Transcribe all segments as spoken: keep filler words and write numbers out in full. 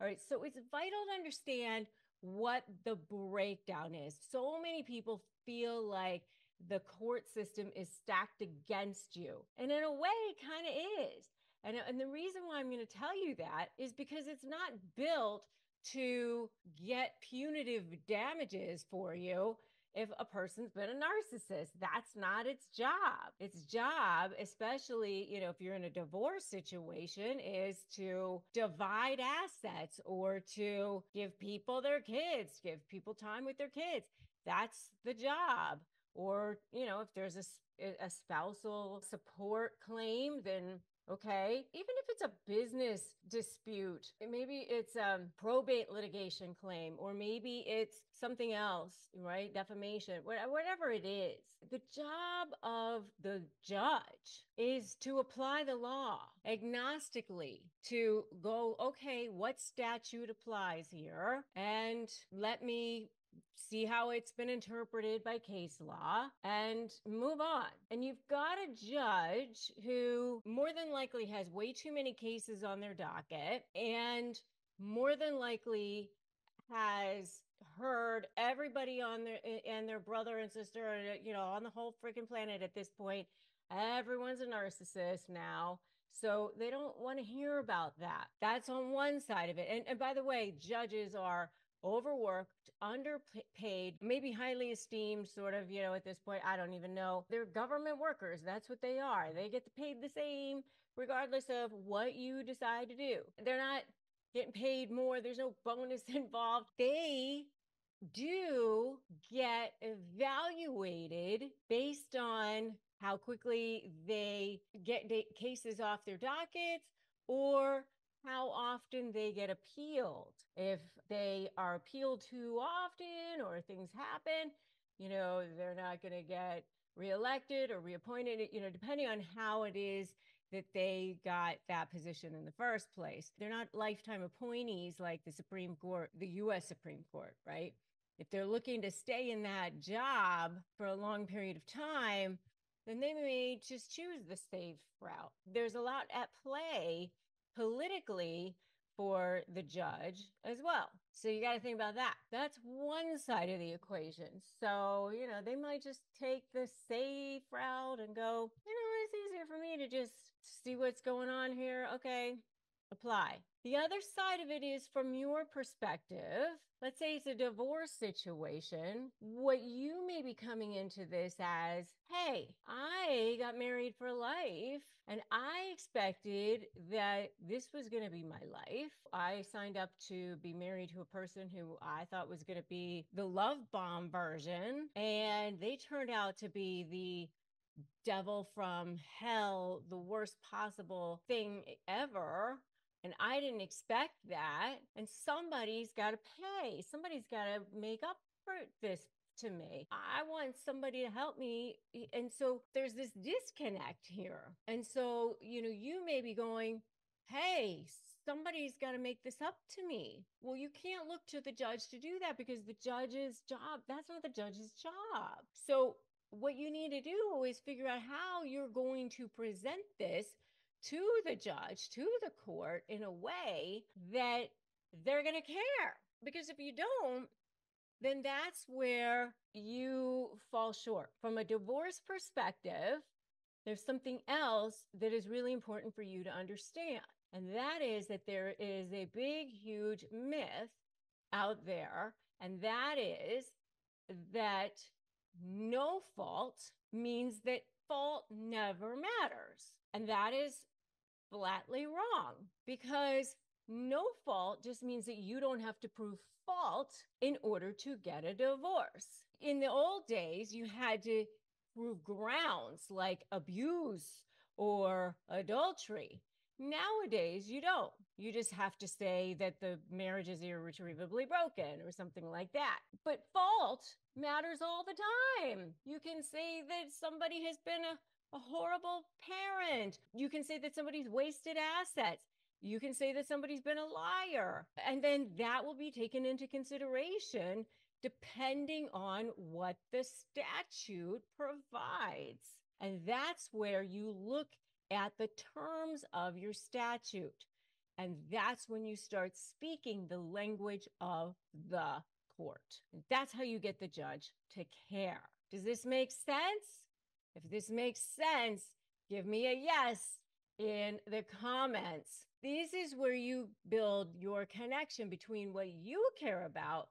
All right, so it's vital to understand what the breakdown is. So many people feel like the court system is stacked against you. And in a way, it kind of is. And, and the reason why I'm going to tell you that is because it's not built to get punitive damages for you if a person's been a narcissist. That's not its job. Its job, especially, you know, if you're in a divorce situation, is to divide assets or to give people their kids, give people time with their kids. That's the job. Or, you know, if there's a, a spousal support claim, then okay, even if it's a business dispute, maybe it's a probate litigation claim, or maybe it's something else, right? Defamation, whatever it is. The job of the judge is to apply the law agnostically, to go, okay, what statute applies here? And let me see how it's been interpreted by case law and move on. And you've got a judge who more than likely has way too many cases on their docket and more than likely has heard everybody on their and their brother and sister, and, you know, on the whole freaking planet at this point. Everyone's a narcissist now. So they don't want to hear about that. That's on one side of it. And, and by the way, judges are overworked, underpaid, maybe highly esteemed, sort of, you know, at this point, I don't even know. They're government workers. That's what they are. They get paid the same regardless of what you decide to do. They're not getting paid more. There's no bonus involved. They do get evaluated based on how quickly they get cases off their dockets or how often they get appealed. If they are appealed too often or things happen, you know, they're not going to get reelected or reappointed, you know, depending on how it is that they got that position in the first place. They're not lifetime appointees like the Supreme Court, the U S Supreme Court, right? If they're looking to stay in that job for a long period of time, then they may just choose the safe route. There's a lot at play politically for the judge as well. So you got to think about that. That's one side of the equation. So, you know, they might just take the safe route and go, you know, it's easier for me to just see what's going on here. Okay, apply. The other side of it is from your perspective, let's say it's a divorce situation. What you may be coming into this as, hey, I got married for life and I expected that this was going to be my life. I signed up to be married to a person who I thought was going to be the love bomb version. And they turned out to be the devil from hell, the worst possible thing ever. And I didn't expect that. And somebody's got to pay. Somebody's got to make up for this to me. I want somebody to help me. And so there's this disconnect here. And so, you know, you may be going, hey, somebody's got to make this up to me. Well, you can't look to the judge to do that because the judge's job, that's not the judge's job. So what you need to do is figure out how you're going to present this to the judge, to the court, in a way that they're going to care. Because if you don't, then that's where you fall short. From a divorce perspective, there's something else that is really important for you to understand. And that is that there is a big, huge myth out there. And that is that no fault means that fault never matters. And that is flatly wrong, because no fault just means that you don't have to prove fault in order to get a divorce. In the old days, you had to prove grounds like abuse or adultery. Nowadays, you don't. You just have to say that the marriage is irretrievably broken or something like that. But fault matters all the time. You can say that somebody has been a, a horrible parent. You can say that somebody's wasted assets. You can say that somebody's been a liar. And then that will be taken into consideration depending on what the statute provides. And that's where you look at the terms of your statute. And that's when you start speaking the language of the court. That's how you get the judge to care. Does this make sense? If this makes sense, give me a yes in the comments. This is where you build your connection between what you care about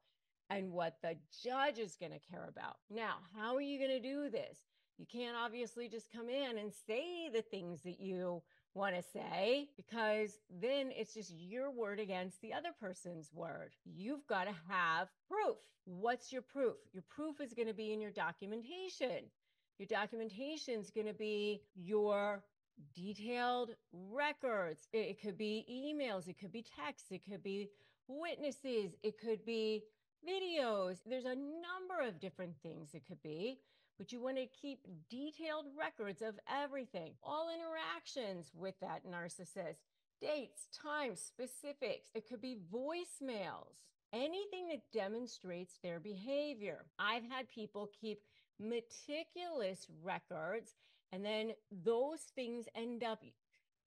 and what the judge is going to care about. Now, how are you going to do this? You can't obviously just come in and say the things that you want to say, because then it's just your word against the other person's word. You've got to have proof. What's your proof? Your proof is going to be in your documentation. Your documentation is going to be your detailed records. It could be emails. It could be texts. It could be witnesses. It could be videos. There's a number of different things it could be, but you want to keep detailed records of everything, all interactions with that narcissist, dates, times, specifics. It could be voicemails, anything that demonstrates their behavior. I've had people keep meticulous records, and then those things end up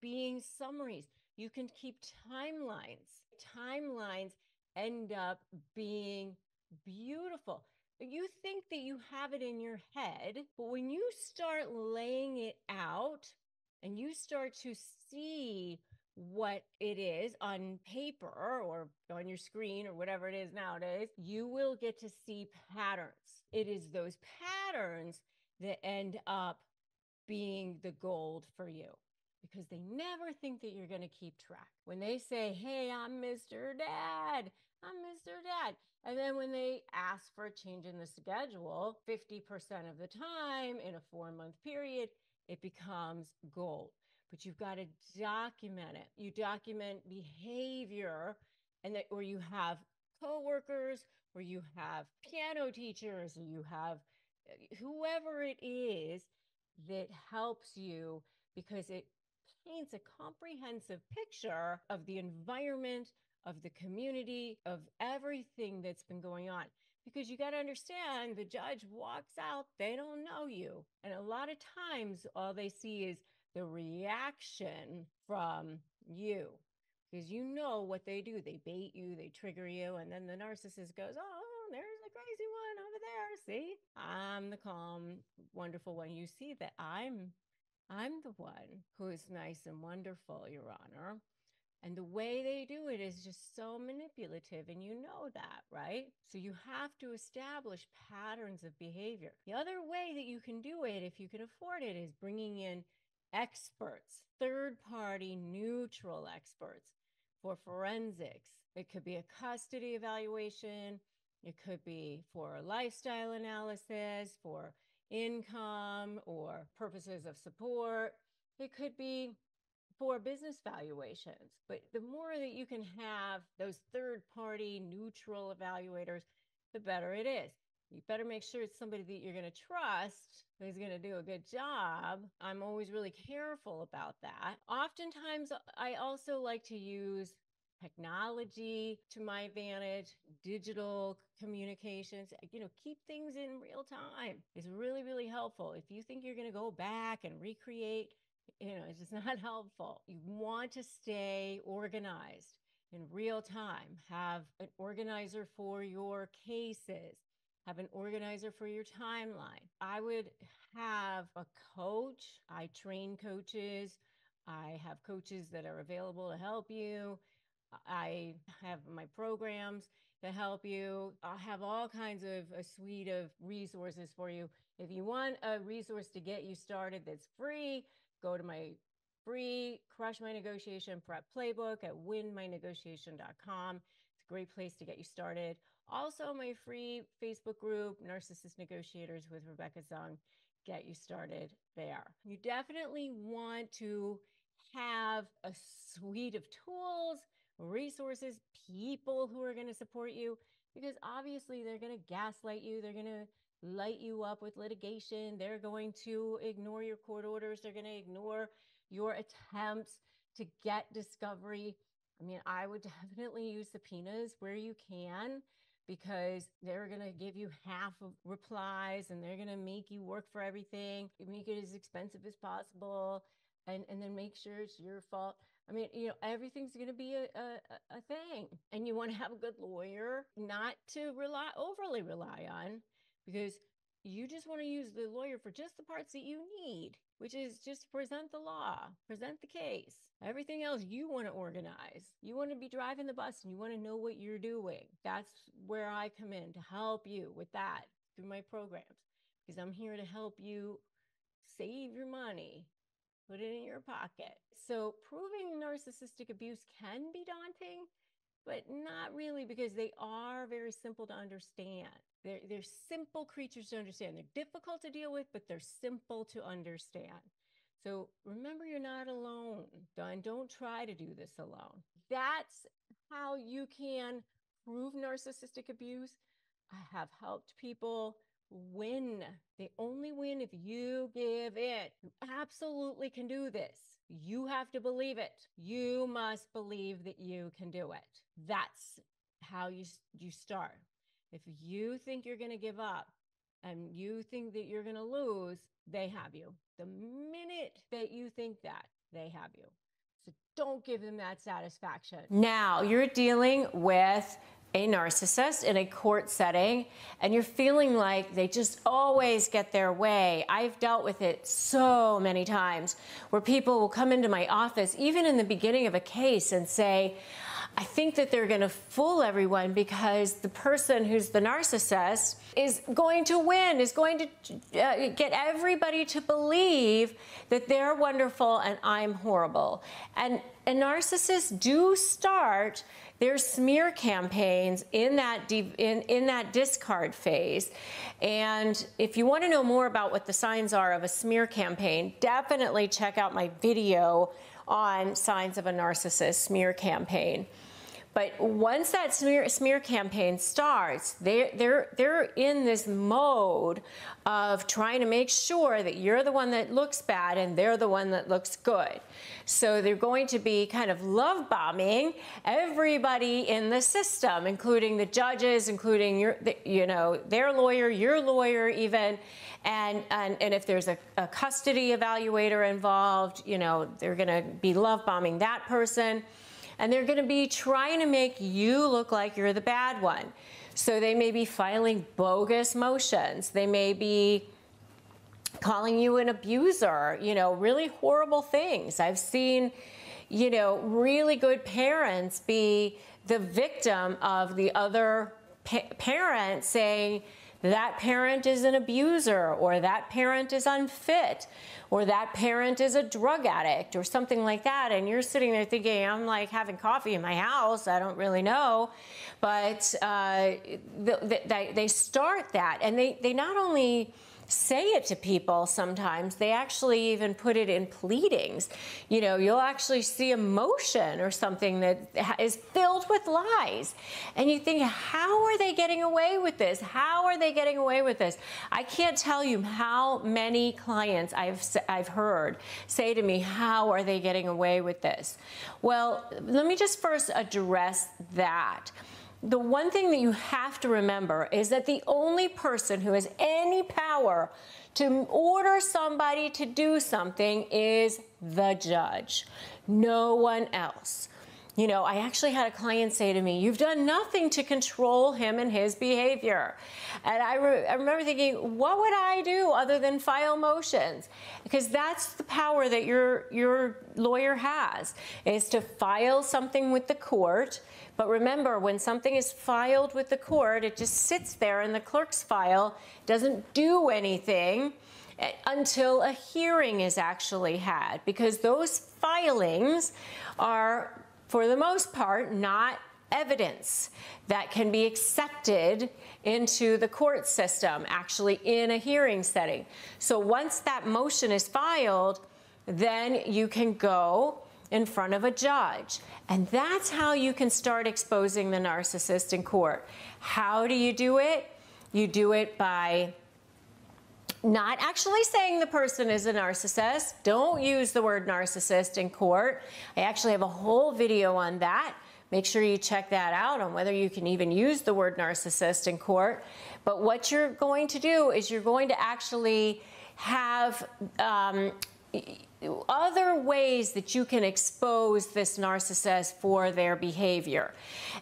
being summaries. You can keep timelines. Timelines end up being beautiful. You think that you have it in your head, but when you start laying it out and you start to see what it is on paper or on your screen or whatever it is nowadays, you will get to see patterns. It is those patterns that end up being the gold for you, because they never think that you're going to keep track. When they say, hey, I'm Mister Dad, I'm Mister Dad. And then when they ask for a change in the schedule, fifty percent of the time in a four month period, it becomes gold. But you've got to document it. You document behavior, and that, or you have coworkers, or you have piano teachers, or you have whoever it is that helps you, because it paints a comprehensive picture of the environment, of the community, of everything that's been going on. Because you got to understand, the judge walks out, they don't know you. And a lot of times all they see is the reaction from you, because you know what they do. They bait you, they trigger you. And then the narcissist goes, oh, there's a crazy one over there. See, I'm the calm, wonderful one. You see that I'm I'm the one who is nice and wonderful, Your Honor. And the way they do it is just so manipulative. And you know that, right? So you have to establish patterns of behavior. The other way that you can do it, if you can afford it, is bringing in experts, third-party neutral experts for forensics. It could be a custody evaluation. It could be for lifestyle analysis, for income or purposes of support. It could be for business valuations. But the more that you can have those third-party neutral evaluators, the better it is. You better make sure it's somebody that you're going to trust, who's going to do a good job. I'm always really careful about that. Oftentimes, I also like to use technology to my advantage, digital communications, you know, keep things in real time. It's really, really helpful. If you think you're going to go back and recreate, you know, it's just not helpful. You want to stay organized in real time. Have an organizer for your cases. Have an organizer for your timeline. I would have a coach. I train coaches. I have coaches that are available to help you. I have my programs to help you. I have all kinds of a suite of resources for you. If you want a resource to get you started that's free, go to my free Crush My Negotiation Prep Playbook at win my negotiation dot com. It's a great place to get you started. Also, my free Facebook group, Narcissist Negotiators with Rebecca Zung, get you started there. You definitely want to have a suite of tools, resources, people who are going to support you, because obviously they're going to gaslight you. They're going to light you up with litigation. They're going to ignore your court orders. They're going to ignore your attempts to get discovery. I mean, I would definitely use subpoenas where you can, because they're going to give you half of replies and they're going to make you work for everything, make it as expensive as possible, and, and then make sure it's your fault. I mean, you know, everything's going to be a, a, a thing. And you want to have a good lawyer, not to rely overly rely on, because you just want to use the lawyer for just the parts that you need, which is just present the law, present the case. Everything else you want to organize. You want to be driving the bus and you want to know what you're doing. That's where I come in to help you with that through my programs, because I'm here to help you save your money, put it in your pocket. So proving narcissistic abuse can be daunting, but not really, because they are very simple to understand. They're, they're simple creatures to understand. They're difficult to deal with, but they're simple to understand. So remember, you're not alone. Don't, don't try to do this alone. That's how you can prove narcissistic abuse. I have helped people win. They only win if you give it. You absolutely can do this. You have to believe it. You must believe that you can do it. That's how you, you start. If you think you're going to give up and you think that you're going to lose, they have you. The minute that you think that, they have you. So don't give them that satisfaction. Now you're dealing with a narcissist in a court setting, and you're feeling like they just always get their way. I've dealt with it so many times where people will come into my office, even in the beginning of a case, and say, I think that they're going to fool everyone because the person who's the narcissist is going to win, is going to uh, get everybody to believe that they're wonderful and I'm horrible. And And narcissists do start their smear campaigns in that de- in, in that discard phase. And if you want to know more about what the signs are of a smear campaign, definitely check out my video on signs of a narcissist smear campaign. But once that smear, smear campaign starts, they're, they're, they're in this mode of trying to make sure that you're the one that looks bad and they're the one that looks good. So they're going to be kind of love bombing everybody in the system, including the judges, including your, you know, their lawyer, your lawyer even. And, and, and if there's a, a custody evaluator involved, you know, they're going to be love bombing that person. And they're going to be trying to make you look like you're the bad one. So they may be filing bogus motions. They may be calling you an abuser, you know, really horrible things. I've seen, you know, really good parents be the victim of the other pa- parent saying, that parent is an abuser, or that parent is unfit, or that parent is a drug addict, or something like that. And you're sitting there thinking, I'm like having coffee in my house. I don't really know. But uh, they, they start that. And they, they not only say it to people sometimes, they actually even put it in pleadings. You know, you'll actually see a motion or something that is filled with lies. And you think, how are they getting away with this? How are they getting away with this? I can't tell you how many clients I've, I've heard say to me, how are they getting away with this? Well, let me just first address that. The one thing that you have to remember is that the only person who has any power to order somebody to do something is the judge, no one else. You know, I actually had a client say to me, you've done nothing to control him and his behavior. And I, re- I remember thinking, what would I do other than file motions? Because that's the power that your, your lawyer has, is to file something with the court. But remember, when something is filed with the court, it just sits there in the clerk's file, doesn't do anything until a hearing is actually had, because those filings are, for the most part, not evidence that can be accepted into the court system, actually in a hearing setting. So once that motion is filed, then you can go in front of a judge. And that's how you can start exposing the narcissist in court. How do you do it? You do it by not actually saying the person is a narcissist. Don't use the word narcissist in court. I actually have a whole video on that. Make sure you check that out on whether you can even use the word narcissist in court. But what you're going to do is you're going to actually have um, other ways that you can expose this narcissist for their behavior.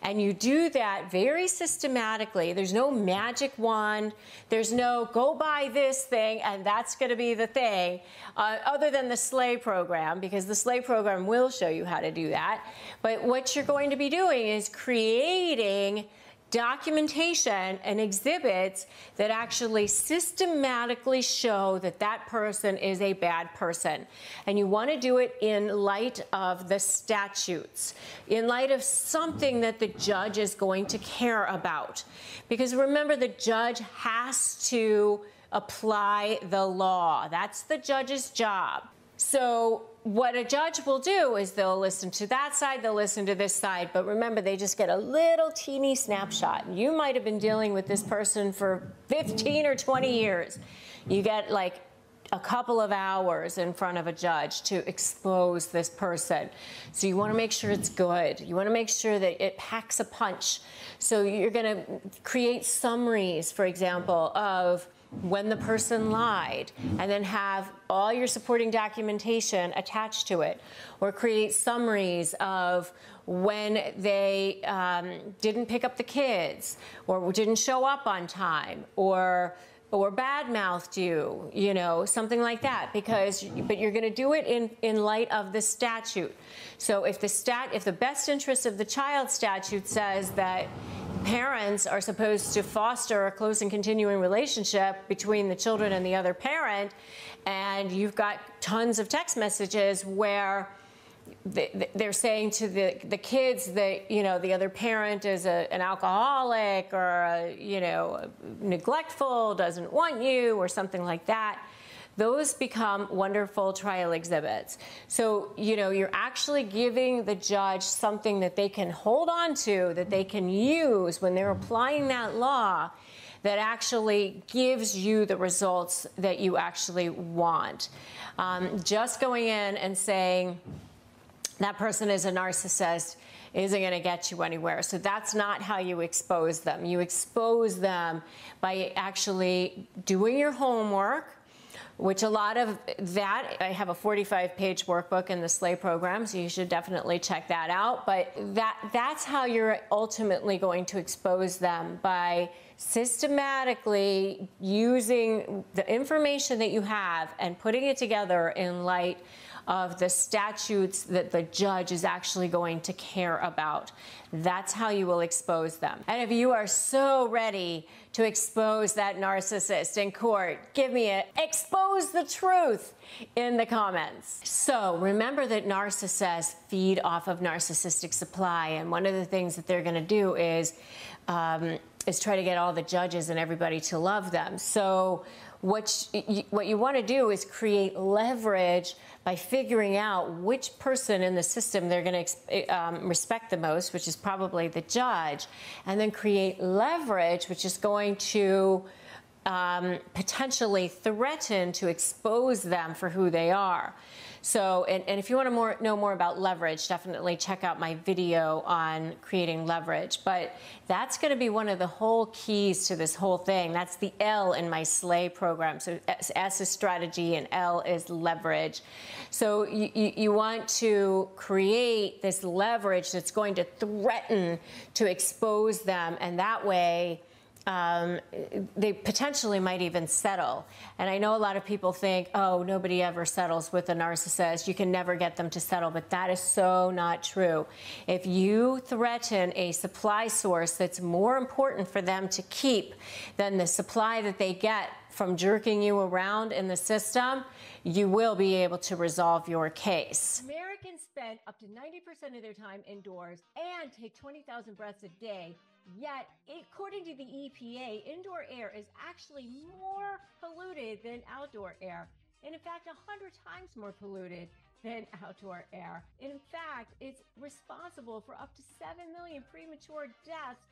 And you do that very systematically. There's no magic wand. There's no go buy this thing and that's going to be the thing, uh, other than the SLAY program, because the SLAY program will show you how to do that. But what you're going to be doing is creating documentation and exhibits that actually systematically show that that person is a bad person. And you want to do it in light of the statutes, in light of something that the judge is going to care about. Because remember, the judge has to apply the law. That's the judge's job. So what a judge will do is they'll listen to that side, they'll listen to this side, but remember, they just get a little teeny snapshot. You might have been dealing with this person for fifteen or twenty years. You get like a couple of hours in front of a judge to expose this person. So you want to make sure it's good. You want to make sure that it packs a punch. So you're going to create summaries, for example, of when the person lied, and then have all your supporting documentation attached to it, or create summaries of when they um, didn't pick up the kids, or didn't show up on time, or or badmouthed you, you know, something like that. Because, but you're going to do it in in light of the statute. So if the stat, if the best interest of the child statute says that parents are supposed to foster a close and continuing relationship between the children and the other parent, and you've got tons of text messages where they're saying to the, the kids that, you know, the other parent is a, an alcoholic or, a, you know, neglectful, doesn't want you, or something like that. Those become wonderful trial exhibits. So, you know, you're actually giving the judge something that they can hold on to, that they can use when they're applying that law, that actually gives you the results that you actually want. Um, just going in and saying that person is a narcissist isn't going to get you anywhere. So that's not how you expose them. You expose them by actually doing your homework, which a lot of that, I have a forty-five page workbook in the SLAY program, so you should definitely check that out. But that that's how you're ultimately going to expose them, by systematically using the information that you have and putting it together in light of the statutes that the judge is actually going to care about. That's how you will expose them. And if you are so ready to expose that narcissist in court, give me an expose the truth in the comments. So remember that narcissists feed off of narcissistic supply, and one of the things that they're gonna do is, um, is try to get all the judges and everybody to love them. So What you, what you want to do is create leverage by figuring out which person in the system they're going to um, respect the most, which is probably the judge, and then create leverage, which is going to um, potentially threaten to expose them for who they are. So, and, and if you want to more, know more about leverage, definitely check out my video on creating leverage. But that's going to be one of the whole keys to this whole thing. That's the L in my SLAY program. So S, S is strategy and L is leverage. So you, you, you want to create this leverage that's going to threaten to expose them, and that way Um, they potentially might even settle. And I know a lot of people think, oh, nobody ever settles with a narcissist. You can never get them to settle, but that is so not true. If you threaten a supply source that's more important for them to keep than the supply that they get from jerking you around in the system, you will be able to resolve your case. Americans spend up to ninety percent of their time indoors and take twenty thousand breaths a day. Yet, according to the E P A, indoor air is actually more polluted than outdoor air. And in fact, one hundred times more polluted than outdoor air. And in fact, it's responsible for up to seven million premature deaths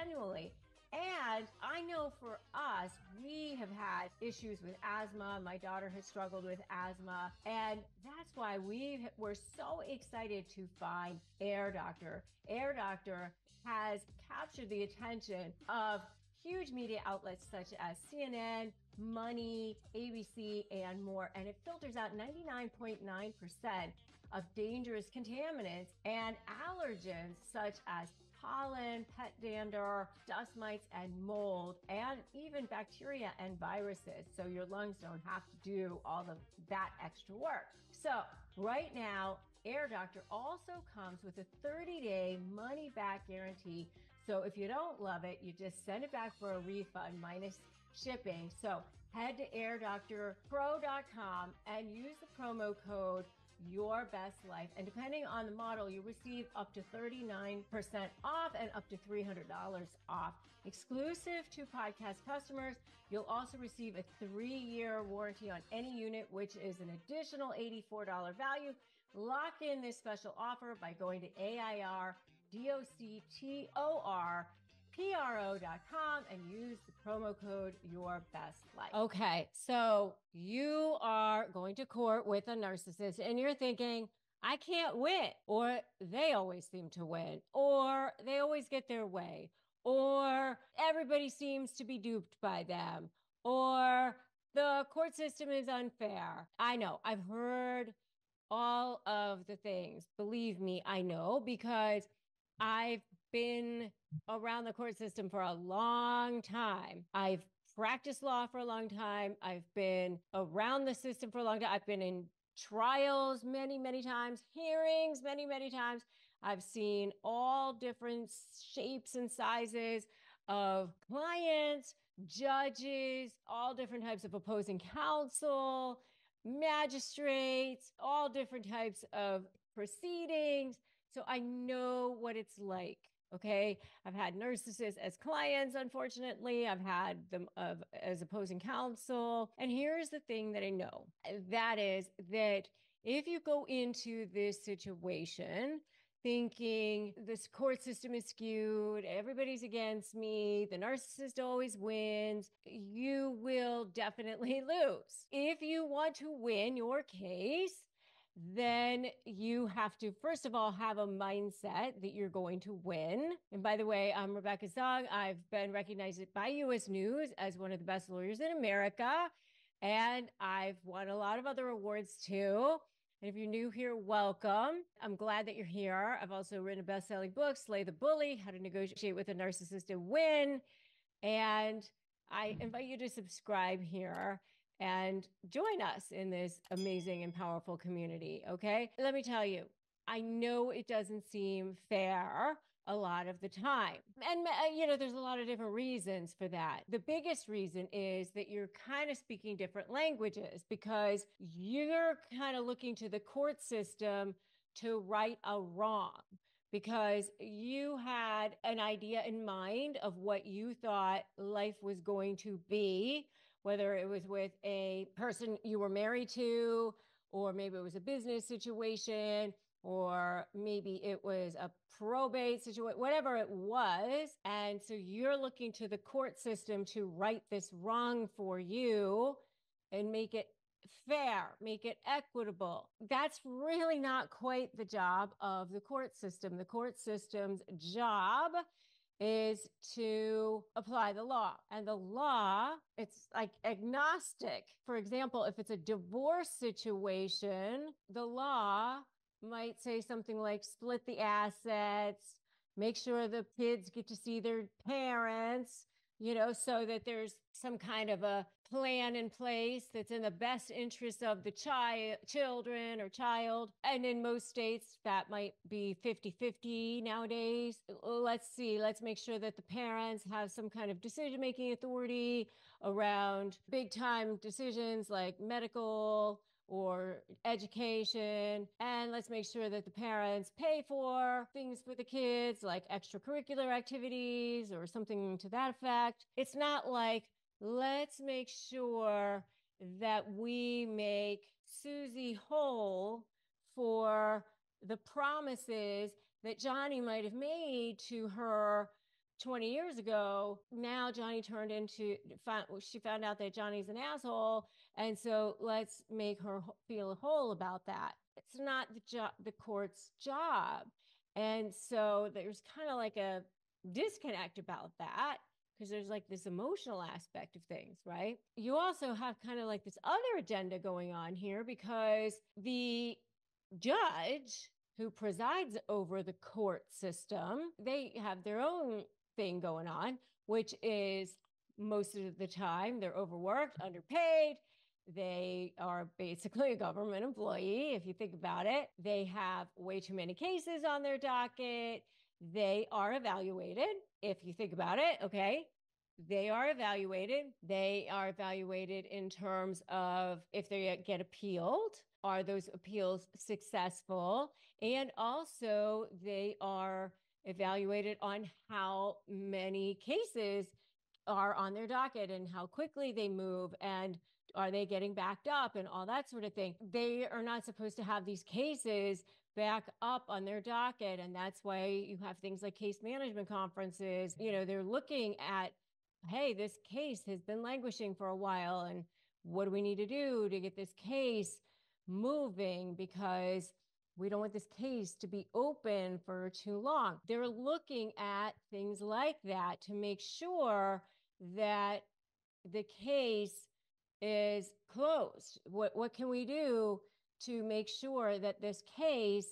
annually. And I know for us, we have had issues with asthma. My daughter has struggled with asthma. And that's why we were so excited to find Air Doctor. Air Doctor has captured the attention of huge media outlets such as C N N, Money, A B C, and more. And it filters out ninety-nine point nine percent of dangerous contaminants and allergens such as pollen, pet dander, dust mites, and mold, and even bacteria and viruses. So your lungs don't have to do all of that extra work. So right now, Air Doctor also comes with a thirty-day money-back guarantee. So if you don't love it, you just send it back for a refund minus shipping. So head to air doctor pro dot com and use the promo code Your Best Life. And depending on the model, you receive up to thirty-nine percent off and up to three hundred dollars off. Exclusive to podcast customers, you'll also receive a three-year warranty on any unit, which is an additional eighty-four dollars value. Lock in this special offer by going to A I R D O C T O R P R O dot com and use the promo code Your Best Life. Okay, so you are going to court with a narcissist and you're thinking, I can't win, or they always seem to win, or they always get their way, or everybody seems to be duped by them, or the court system is unfair. I know, I've heard all of the things. Believe me, I know, because I've been around the court system for a long time. I've practiced law for a long time. I've been around the system for a long time. I've been in trials many, many times, hearings many, many times. I've seen all different shapes and sizes of clients, judges, all different types of opposing counsel, magistrates, all different types of proceedings. So I know what it's like. Okay. I've had narcissists as clients, unfortunately. I've had them of, as opposing counsel. And here's the thing that I know. That is that if you go into this situation thinking this court system is skewed, everybody's against me, the narcissist always wins, you will definitely lose. If you want to win your case, then you have to, first of all, have a mindset that you're going to win. And by the way, I'm Rebecca Zung. I've been recognized by U S News as one of the best lawyers in America. And I've won a lot of other awards too. And if you're new here, welcome. I'm glad that you're here. I've also written a best-selling book, Slay the Bully, How to Negotiate with a Narcissist and Win. And I invite you to subscribe here and join us in this amazing and powerful community, okay? Let me tell you, I know it doesn't seem fair a lot of the time. And, you know, there's a lot of different reasons for that. The biggest reason is that you're kind of speaking different languages because you're kind of looking to the court system to right a wrong because you had an idea in mind of what you thought life was going to be, whether it was with a person you were married to, or maybe it was a business situation, or maybe it was a probate situation, whatever it was. And so you're looking to the court system to right this wrong for you and make it fair, make it equitable. That's really not quite the job of the court system. The court system's job is to apply the law. And the law, it's like agnostic. For example, if it's a divorce situation, the law might say something like split the assets, make sure the kids get to see their parents, you know, so that there's some kind of a plan in place that's in the best interest of the child, children or child. And in most states, that might be fifty fifty nowadays. Let's see, let's make sure that the parents have some kind of decision-making authority around big-time decisions like medical or education. And let's make sure that the parents pay for things for the kids, like extracurricular activities or something to that effect. It's not like, let's make sure that we make Susie whole for the promises that Johnny might have made to her twenty years ago. Now Johnny turned into, found, she found out that Johnny's an asshole. And so let's make her feel whole about that. It's not the job, the court's job. And so there's kind of like a disconnect about that. because there's like this emotional aspect of things, right? You also have kind of like this other agenda going on here, because the judge who presides over the court system, they have their own thing going on, which is most of the time they're overworked, underpaid. They are basically a government employee, if you think about it. They have way too many cases on their docket. They are evaluated, if you think about it, okay? They are evaluated. They are evaluated in terms of if they get appealed, are those appeals successful? And also they are evaluated on how many cases are on their docket and how quickly they move and are they getting backed up and all that sort of thing. They are not supposed to have these cases back up on their docket. And that's why you have things like case management conferences. You know, they're looking at, hey, this case has been languishing for a while, and what do we need to do to get this case moving, because we don't want this case to be open for too long. They're looking at things like that to make sure that the case is closed. What, what can we do to make sure that this case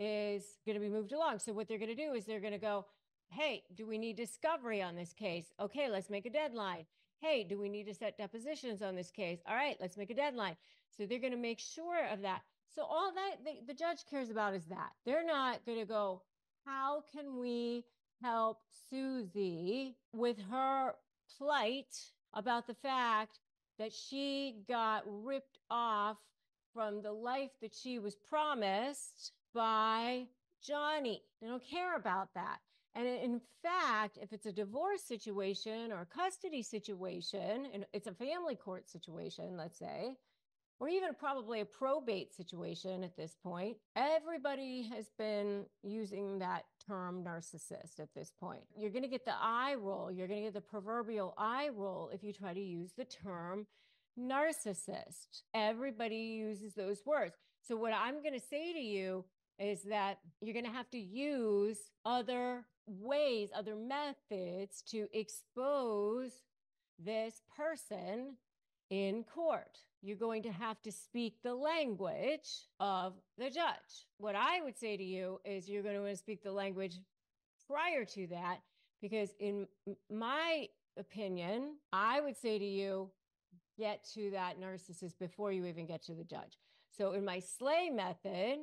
is going to be moved along? So what they're going to do is they're going to go, hey, do we need discovery on this case? Okay, let's make a deadline. Hey, do we need to set depositions on this case? All right, let's make a deadline. So they're going to make sure of that. So all that the, the judge cares about is that. They're not going to go, how can we help Susie with her plight about the fact that she got ripped off from the life that she was promised by Johnny? They don't care about that. And in fact, if it's a divorce situation or a custody situation, and it's a family court situation, let's say, or even probably a probate situation at this point, everybody has been using that term narcissist at this point. You're going to get the eye roll. You're going to get the proverbial eye roll if you try to use the term narcissist. Everybody uses those words. So what I'm going to say to you is that you're going to have to use other ways, other methods to expose this person in court. You're going to have to speak the language of the judge. What I would say to you is you're going to want to speak the language prior to that, because in my opinion, I would say to you, get to that narcissist before you even get to the judge. So in my SLAY method,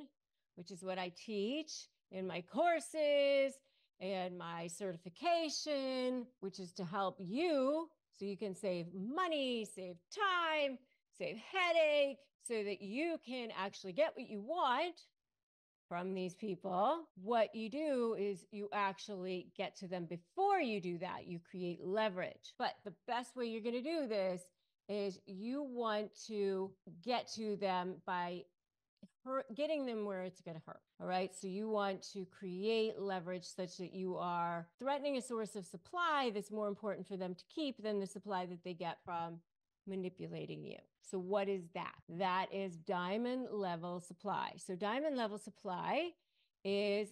which is what I teach in my courses and my certification, which is to help you so you can save money, save time, save headache, so that you can actually get what you want from these people. What you do is you actually get to them before you do that. You create leverage. But the best way you're going to do this is you want to get to them by getting them where it's going to hurt. All right. So you want to create leverage such that you are threatening a source of supply that's more important for them to keep than the supply that they get from manipulating you. So what is that? That is diamond level supply. So diamond level supply is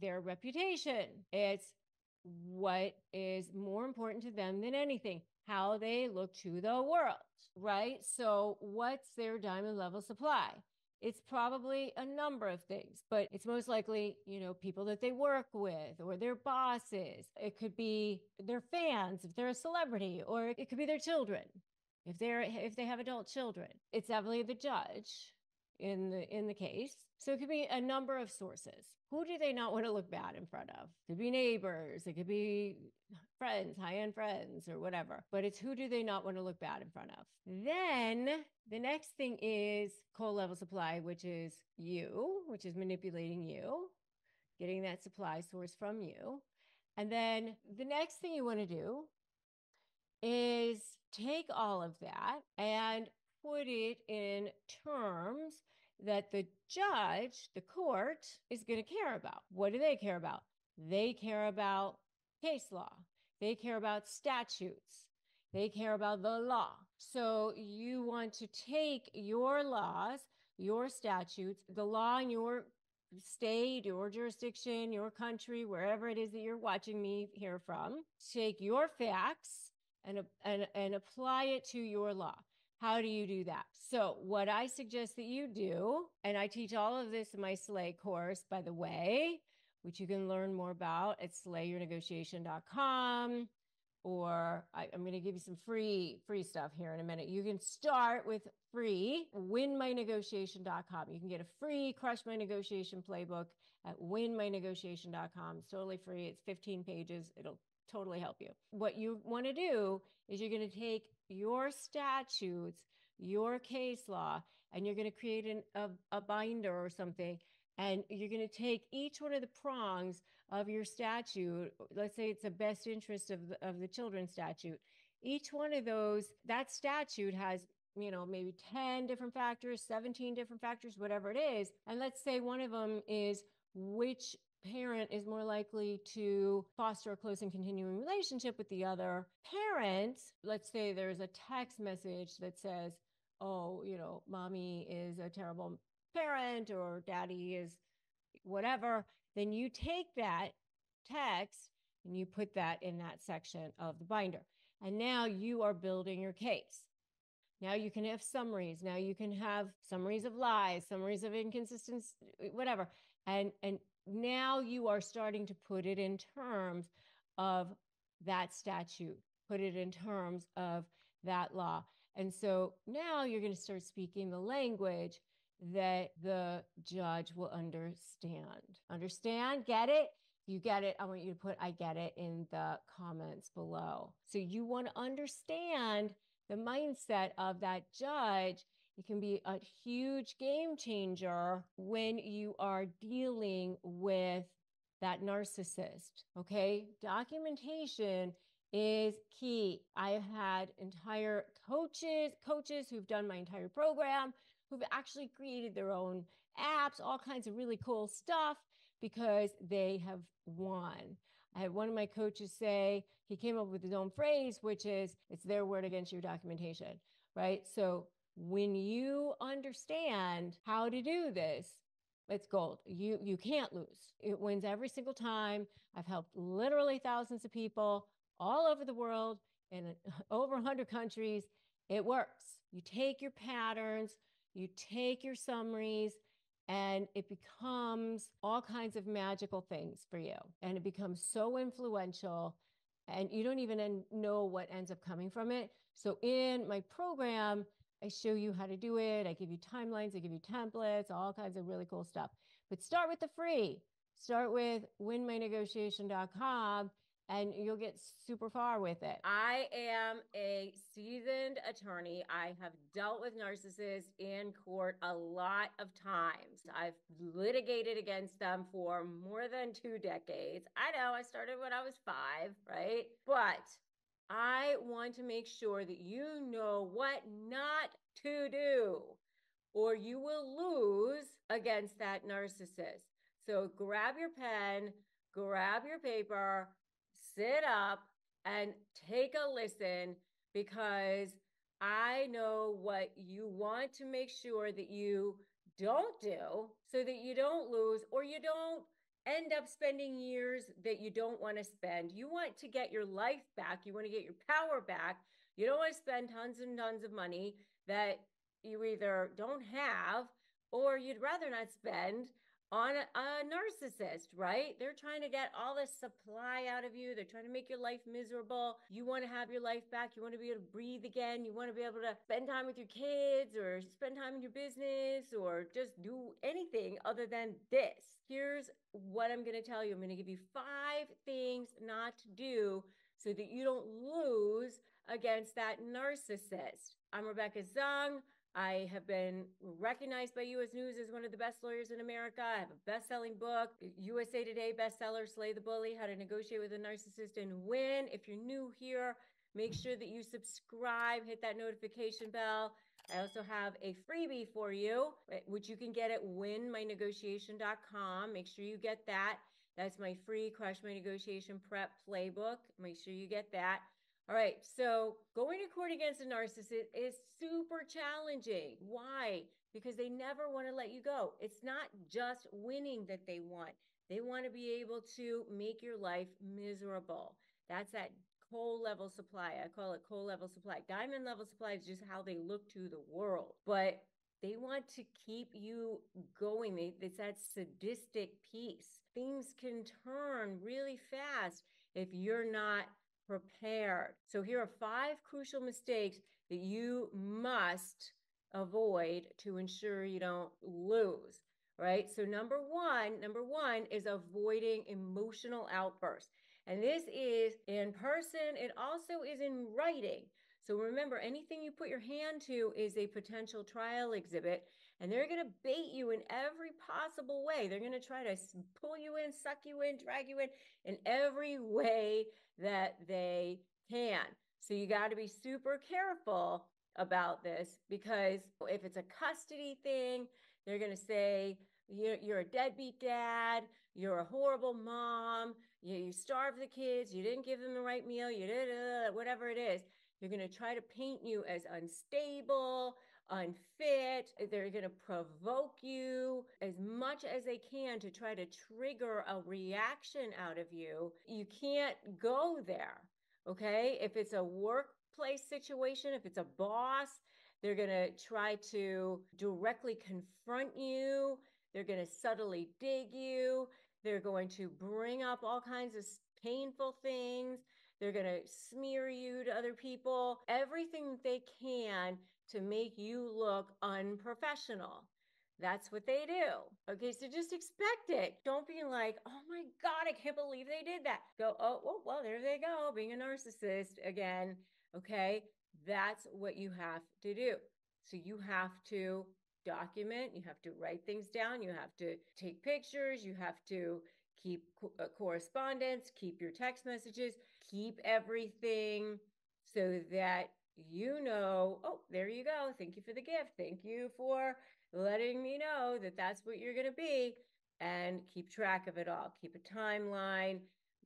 their reputation. It's what is more important to them than anything, how they look to the world, right? So what's their diamond level supply? It's probably a number of things, but it's most likely, you know, people that they work with or their bosses. It could be their fans if they're a celebrity, or it could be their children if they're if they have adult children. It's definitely the judge in the in the case. So it could be a number of sources. Who do they not want to look bad in front of? It could be neighbors, it could be friends, high-end friends or whatever, but it's who do they not want to look bad in front of? Then the next thing is coal level supply, which is you, which is manipulating you, getting that supply source from you. And then the next thing you want to do is take all of that and put it in terms that the judge, the court, is going to care about. What do they care about? They care about case law. They care about statutes. They care about the law. So you want to take your laws, your statutes, the law in your state, your jurisdiction, your country, wherever it is that you're watching me here from, take your facts and, and, and apply it to your law. How do you do that? So what I suggest that you do, and I teach all of this in my Slay course, by the way, which you can learn more about at slay your negotiation dot com, or I, I'm going to give you some free, free stuff here in a minute. You can start with free win my negotiation dot com. You can get a free Crush My Negotiation Playbook at win my negotiation dot com. It's totally free. It's fifteen pages. It'll totally help you. What you want to do is you're going to take your statutes, your case law, and you're going to create an, a, a binder or something, and you're going to take each one of the prongs of your statute. Let's say it's a best interest of the, of the children statute. Each one of those, that statute has, you know, maybe ten different factors, seventeen different factors, whatever it is. And let's say one of them is which parent is more likely to foster a close and continuing relationship with the other parent. Let's say there's a text message that says, oh, you know, mommy is a terrible parent or daddy is whatever. Then you take that text and you put that in that section of the binder. And now you are building your case. Now you can have summaries. Now you can have summaries of lies, summaries of inconsistency, whatever. And, and, now you are starting to put it in terms of that statute, put it in terms of that law. And so now you're going to start speaking the language that the judge will understand. Understand? Get it? You get it. I want you to put, I get it in the comments below. So you want to understand the mindset of that judge. It can be a huge game changer when you are dealing with that narcissist, okay? Documentation is key. I have had entire coaches, coaches who've done my entire program, who've actually created their own apps, all kinds of really cool stuff because they have won. I had one of my coaches say, he came up with his own phrase, which is, it's their word against your documentation, right? So when you understand how to do this, it's gold. You, you can't lose. It wins every single time. I've helped literally thousands of people all over the world in over one hundred countries. It works. You take your patterns, you take your summaries, and it becomes all kinds of magical things for you. And it becomes so influential, and you don't even know what ends up coming from it. So in my program, I show you how to do it. I give you timelines. I give you templates, all kinds of really cool stuff. But start with the free. Start with win my negotiation dot com, and you'll get super far with it. I am a seasoned attorney. I have dealt with narcissists in court a lot of times. I've litigated against them for more than two decades. I know I started when I was five, right? But I want to make sure that you know what not to do, or you will lose against that narcissist. So grab your pen, grab your paper, sit up and take a listen, because I know what you want to make sure that you don't do so that you don't lose, or you don't end up spending years that you don't want to spend. You want to get your life back. You want to get your power back. You don't want to spend tons and tons of money that you either don't have or you'd rather not spend on a, a narcissist, right? They're trying to get all this supply out of you. They're trying to make your life miserable. You want to have your life back. You want to be able to breathe again. You want to be able to spend time with your kids or spend time in your business or just do anything other than this. Here's what I'm going to tell you. I'm going to give you five things not to do so that you don't lose against that narcissist. I'm Rebecca Zung. I have been recognized by U S News as one of the best lawyers in America. I have a best-selling book, U S A Today bestseller, Slay the Bully, How to Negotiate with a Narcissist and Win. If you're new here, make sure that you subscribe, hit that notification bell. I also have a freebie for you, which you can get at win my negotiation dot com. Make sure you get that. That's my free Crush My Negotiation Prep Playbook. Make sure you get that. All right, so going to court against a narcissist is super challenging. Why? Because they never want to let you go. It's not just winning that they want. They want to be able to make your life miserable. That's that coal level supply. I call it coal level supply. Diamond level supply is just how they look to the world. But they want to keep you going. It's that sadistic piece. Things can turn really fast if you're not prepared. So here are five crucial mistakes that you must avoid to ensure you don't lose, right? So number one, number one is avoiding emotional outbursts. And this is in person. It also is in writing. So remember, anything you put your hand to is a potential trial exhibit, and they're going to bait you in every possible way. They're going to try to pull you in, suck you in, drag you in, in every way that they can. So you got to be super careful about this, because if it's a custody thing, they're going to say, You're, you're a deadbeat dad, you're a horrible mom, you, you starved the kids, you didn't give them the right meal, you did whatever it is. You're going to try to paint you as unstable, unfit. They're going to provoke you as much as they can to try to trigger a reaction out of you. You can't go there, okay? If it's a workplace situation, if it's a boss, they're going to try to directly confront you. They're going to subtly dig you. They're going to bring up all kinds of painful things. They're going to smear you to other people, everything they can to make you look unprofessional. That's what they do. Okay, so just expect it. Don't be like, oh my God, I can't believe they did that. Go, oh, oh well, there they go, being a narcissist again. Okay, that's what you have to do. So you have to document, you have to write things down, you have to take pictures, you have to keep co- correspondence, keep your text messages, keep everything so that you know, oh, there you go. Thank you for the gift. Thank you for letting me know that that's what you're going to be, and keep track of it all. Keep a timeline.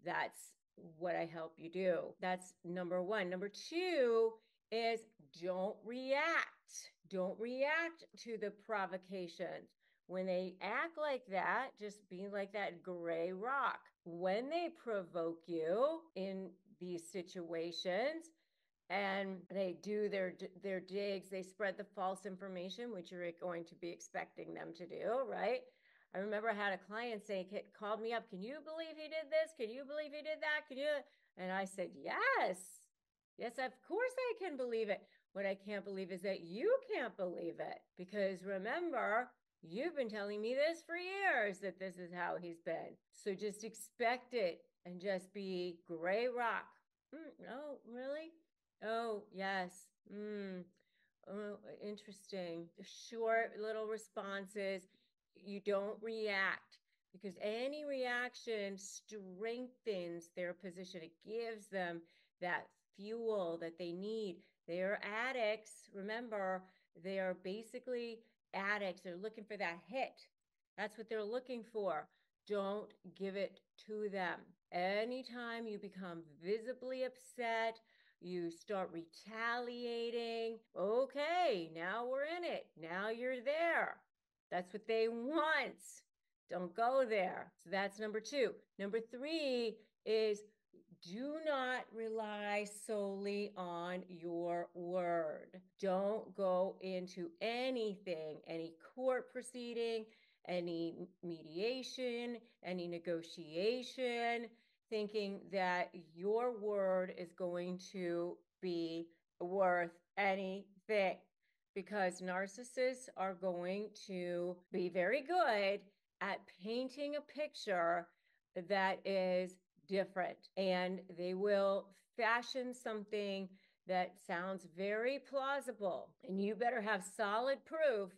That's what I help you do. That's number one. Number two is don't react. Don't react to the provocations. When they act like that, just be like that gray rock. When they provoke you in these situations and they do their, their digs, they spread the false information, which you're going to be expecting them to do, right? I remember I had a client say, called me up, can you believe he did this? Can you believe he did that? Can you? And I said, yes, yes, of course I can believe it. What I can't believe is that you can't believe it, because remember, you've been telling me this for years, that this is how he's been. So just expect it and just be gray rock. Mm, no, really? Oh, yes. Mm. Oh, interesting. Short little responses. You don't react, because any reaction strengthens their position. It gives them that fuel that they need. They are addicts. Remember, they are basically addicts. They're looking for that hit. That's what they're looking for. Don't give it to them. Anytime you become visibly upset, you start retaliating. Okay, now we're in it. Now you're there. That's what they want. Don't go there. So that's number two. Number three is do not rely solely on your word. Don't go into anything, any court proceeding, any mediation, any negotiation, thinking that your word is going to be worth anything, because narcissists are going to be very good at painting a picture that is different, and they will fashion something that sounds very plausible, and you better have solid proof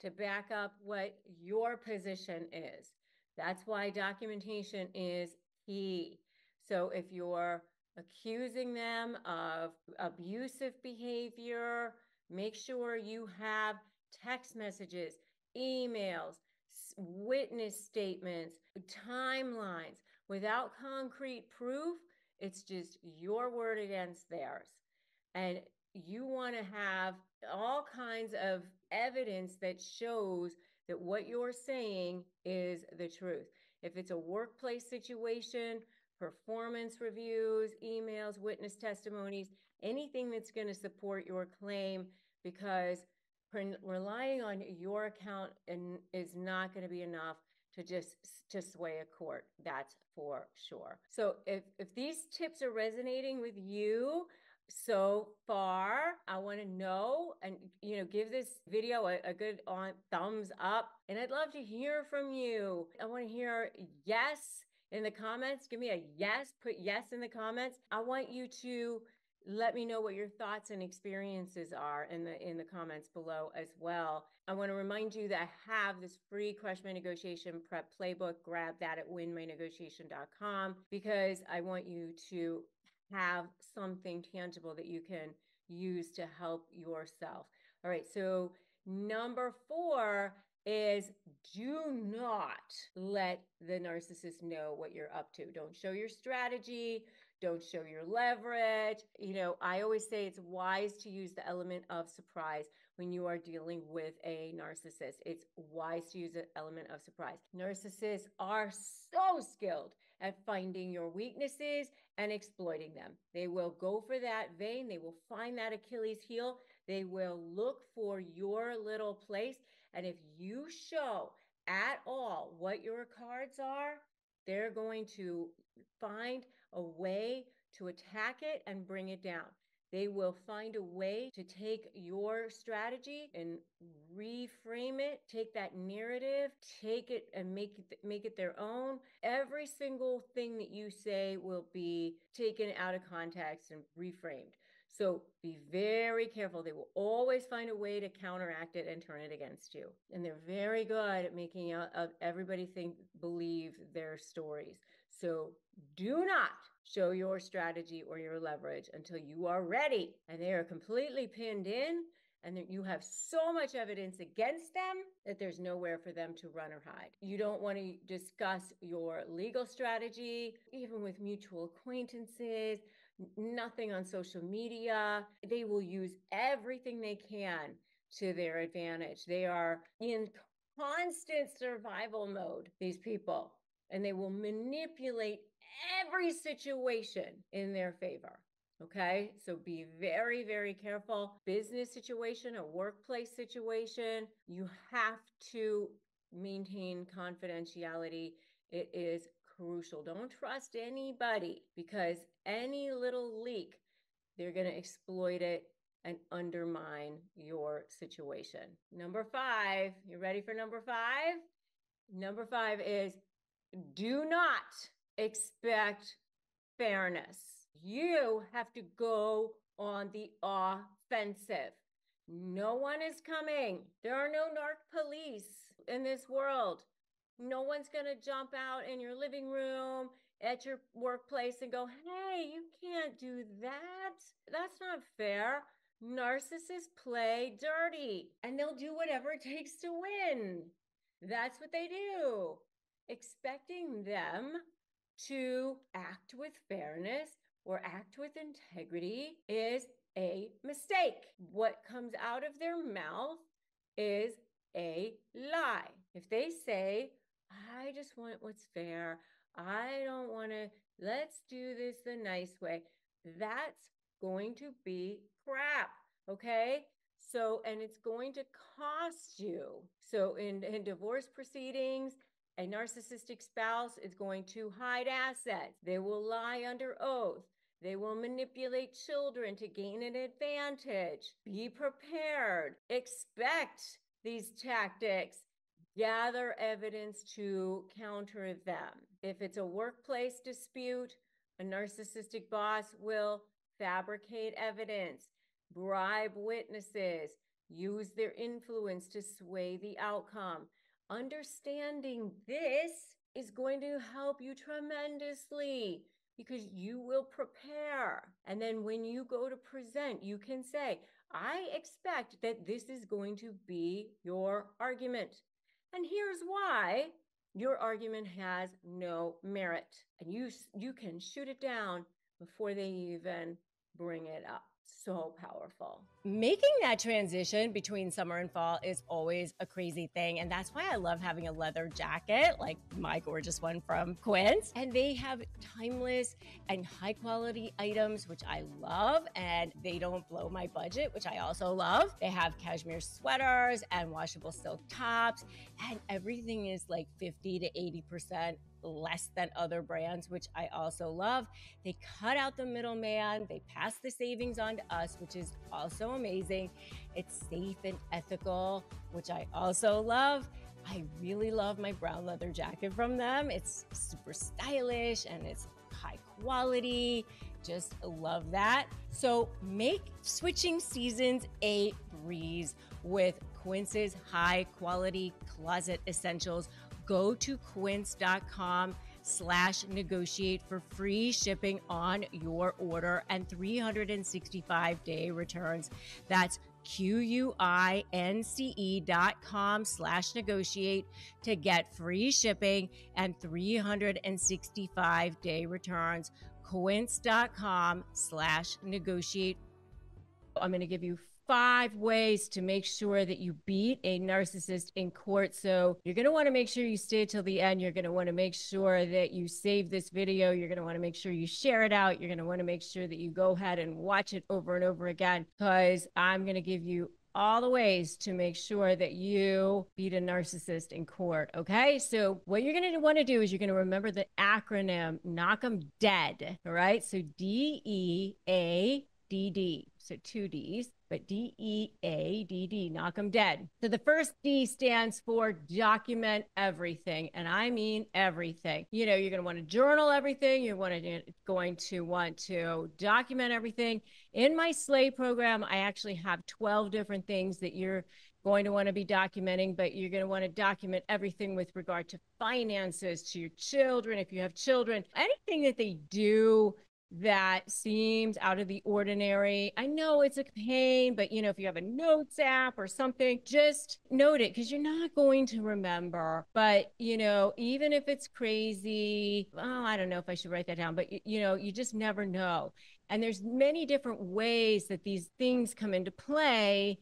to back up what your position is. That's why documentation is key. So if you're accusing them of abusive behavior, make sure you have text messages, emails, witness statements, timelines. Without concrete proof, It's just your word against theirs. And you want to have all kinds of evidence that shows that what you're saying is the truth. If it's a workplace situation, performance reviews, emails, witness testimonies, anything that's going to support your claim, because relying on your account is not going to be enough to just to sway a court. That's for sure. So if, if these tips are resonating with you so far, I want to know, and, you know, give this video a, a good on, thumbs up. And I'd love to hear from you. I want to hear yes in the comments. Give me a yes, put yes in the comments. I want you to let me know what your thoughts and experiences are in the in the comments below as well. I want to remind you that I have this free Crush My Negotiation Prep Playbook. Grab that at win my negotiation dot com, because I want you to have something tangible that you can use to help yourself. All right, so number four is do not let the narcissist know what you're up to. Don't show your strategy. Don't show your leverage. You know, I always say it's wise to use the element of surprise when you are dealing with a narcissist. It's wise to use the element of surprise. Narcissists are so skilled at finding your weaknesses and exploiting them. They will go for that vein. They will find that Achilles heel. They will look for your little place. And if you You show at all what your cards are, they're going to find a way to attack it and bring it down. They will find a way to take your strategy and reframe it, take that narrative, take it and make it, make it their own. Every single thing that you say will be taken out of context and reframed. So be very careful. They will always find a way to counteract it and turn it against you. And they're very good at making everybody think, believe their stories. So do not show your strategy or your leverage until you are ready and they are completely pinned in, and that you have so much evidence against them that there's nowhere for them to run or hide. You don't want to discuss your legal strategy, even with mutual acquaintances, nothing on social media. They will use everything they can to their advantage. They are in constant survival mode, these people, and they will manipulate every situation in their favor. Okay, so be very, very careful. Business situation, a workplace situation, you have to maintain confidentiality. It is crucial. Don't trust anybody, because any little leak, they're going to exploit it and undermine your situation. Number five, you ready for number five? Number five is do not expect fairness. You have to go on the offensive. No one is coming. There are no narc police in this world. No one's going to jump out in your living room, at your workplace, and go, hey, you can't do that. That's not fair. Narcissists play dirty, and they'll do whatever it takes to win. That's what they do. Expecting them to act with fairness or act with integrity is a mistake. What comes out of their mouth is a lie. If they say, I just want what's fair, I don't want to, let's do this the nice way, that's going to be crap, okay? So, and it's going to cost you. So in, in divorce proceedings, a narcissistic spouse is going to hide assets. They will lie under oath. They will manipulate children to gain an advantage. Be prepared. Expect these tactics. Gather evidence to counter them. If it's a workplace dispute, a narcissistic boss will fabricate evidence, bribe witnesses, use their influence to sway the outcome. Understanding this is going to help you tremendously, because you will prepare. And then when you go to present, you can say, I expect that this is going to be your argument. And here's why your argument has no merit. And you, you can shoot it down before they even bring it up. So powerful. Making that transition between summer and fall is always a crazy thing. And that's why I love having a leather jacket like my gorgeous one from Quince. And they have timeless and high quality items, which I love. And they don't blow my budget, which I also love. They have cashmere sweaters and washable silk tops. And everything is like fifty to eighty percent less than other brands, which I also love. They cut out the middleman. They pass the savings on to us, which is also amazing. It's safe and ethical, which I also love. I really love my brown leather jacket from them. It's super stylish and it's high quality. Just love that. So make switching seasons a breeze with Quince's high quality closet essentials. Go to quince.com slash negotiate for free shipping on your order and three hundred sixty-five day returns. That's Q-U-I-N-C-E dot com slash negotiate to get free shipping and three hundred sixty-five day returns. Quince.com slash negotiate. I'm going to give you five ways to make sure that you beat a narcissist in court. So you're going to want to make sure you stay till the end. You're going to want to make sure that you save this video. You're going to want to make sure you share it out. You're going to want to make sure that you go ahead and watch it over and over again, because I'm going to give you all the ways to make sure that you beat a narcissist in court, okay? So what you're going to want to do is you're going to remember the acronym knock 'em dead, all right? So D E A D D, so two D's, but D E A D D, knock them dead. So the first D stands for document everything, and I mean everything. You know, you're going to want to journal everything. You're going to want to document everything. In my Slay program, I actually have twelve different things that you're going to want to be documenting, but you're going to want to document everything with regard to finances, to your children, if you have children, anything that they do that seems out of the ordinary. I know it's a pain, but you know, if you have a notes app or something, just note it, because you're not going to remember. But you know, even if it's crazy, oh, I don't know if I should write that down, but you know, you just never know. And there's many different ways that these things come into play.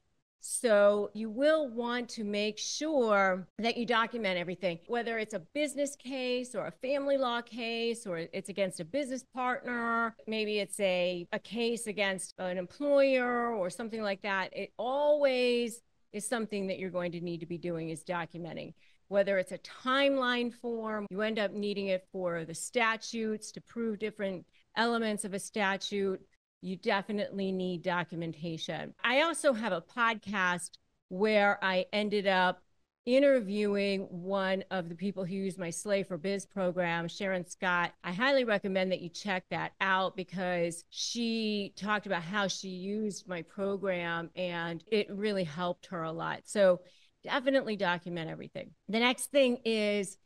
So you will want to make sure that you document everything, whether it's a business case or a family law case, or it's against a business partner, maybe it's a, a case against an employer or something like that. It always is something that you're going to need to be doing is documenting. Whether it's a timeline form, you end up needing it for the statutes to prove different elements of a statute. You definitely need documentation. I also have a podcast where I ended up interviewing one of the people who use my Slay for Biz program, Sharon Scott. I highly recommend that you check that out, because she talked about how she used my program and it really helped her a lot. So definitely document everything. The next thing is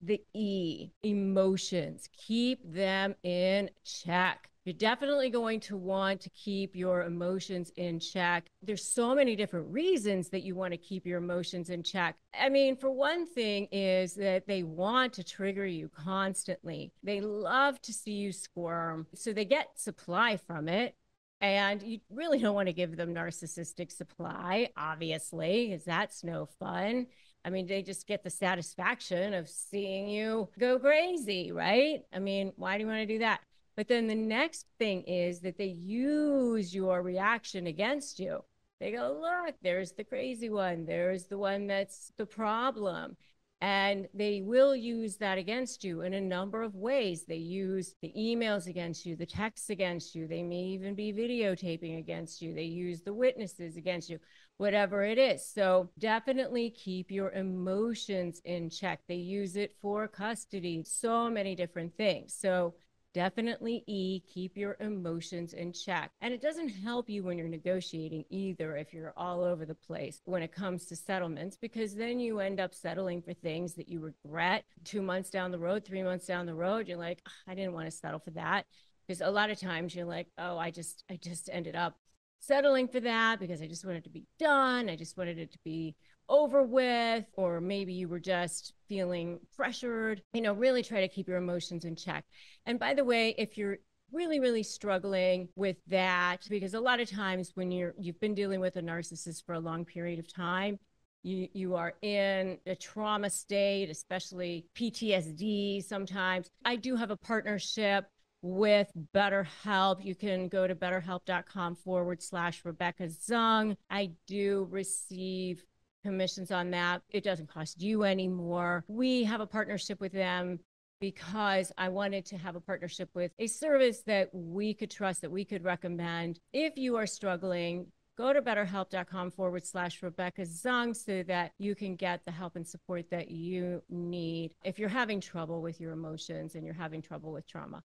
the E, emotions. Keep them in check. You're definitely going to want to keep your emotions in check. There's so many different reasons that you want to keep your emotions in check. I mean, for one thing is that they want to trigger you constantly. They love to see you squirm, so they get supply from it. And you really don't want to give them narcissistic supply, obviously, because that's no fun. I mean, they just get the satisfaction of seeing you go crazy, right? I mean, why do you want to do that? But then the next thing is that they use your reaction against you. They go, look, there's the crazy one. There's the one that's the problem. And they will use that against you in a number of ways. They use the emails against you, the texts against you. They may even be videotaping against you. They use the witnesses against you, whatever it is. So definitely keep your emotions in check. They use it for custody, so many different things. So definitely E, keep your emotions in check. And it doesn't help you when you're negotiating either, if you're all over the place when it comes to settlements, because then you end up settling for things that you regret two months down the road, three months down the road. You're like, oh, I didn't want to settle for that. Because a lot of times you're like, oh, I just, I just ended up settling for that because I just wanted to be done. I just wanted it to be over with. Or maybe you were just feeling pressured. You know, really try to keep your emotions in check. And by the way, if you're really, really struggling with that, because a lot of times when you're, you've been dealing with a narcissist for a long period of time, you, you are in a trauma state, especially P T S D sometimes. I do have a partnership with BetterHelp. You can go to betterhelp.com forward slash Rebecca Zung. I do receive commissions on that. It doesn't cost you anymore. We have a partnership with them because I wanted to have a partnership with a service that we could trust, that we could recommend. If you are struggling, go to betterhelp.com forward slash Rebecca Zung so that you can get the help and support that you need if you're having trouble with your emotions and you're having trouble with trauma.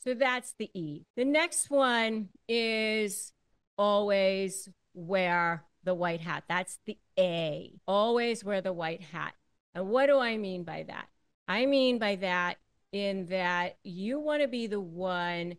So that's the E. The next one is always wear the white hat. That's the A. Always wear the white hat. And what do I mean by that? I mean by that in that you want to be the one,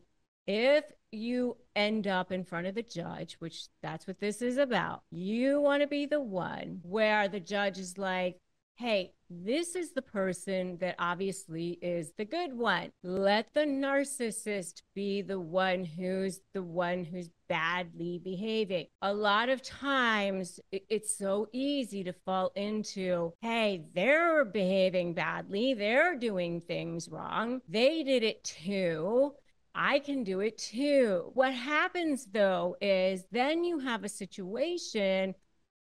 if you end up in front of the judge, which that's what this is about, you want to be the one where the judge is like, hey, this is the person that obviously is the good one. Let the narcissist be the one who's the one who's badly behaving. A lot of times it's so easy to fall into, hey, they're behaving badly. They're doing things wrong. They did it too. I can do it too. What happens though is then you have a situation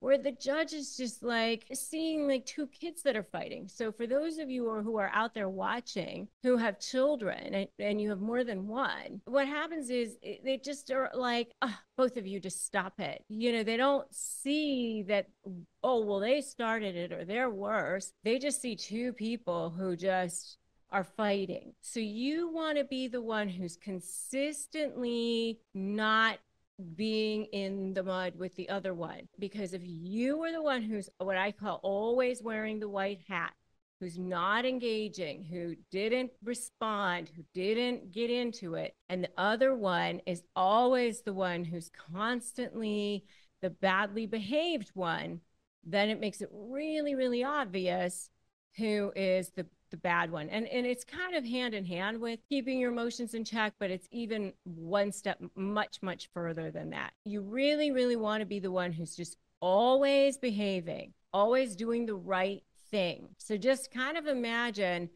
where the judge is just like seeing like two kids that are fighting. So for those of you who are out there watching who have children and, and you have more than one, what happens is they just are like, oh, both of you just stop it. You know, they don't see that, oh, well, they started it or they're worse. They just see two people who just are fighting. So you want to be the one who's consistently not being in the mud with the other one, because if you are the one who's what I call always wearing the white hat, who's not engaging, who didn't respond, who didn't get into it, and the other one is always the one who's constantly the badly behaved one, then it makes it really, really obvious who is the the bad one. And and it's kind of hand in hand with keeping your emotions in check, but it's even one step much, much further than that. You really, really want to be the one who's just always behaving, always doing the right thing. So just kind of imagine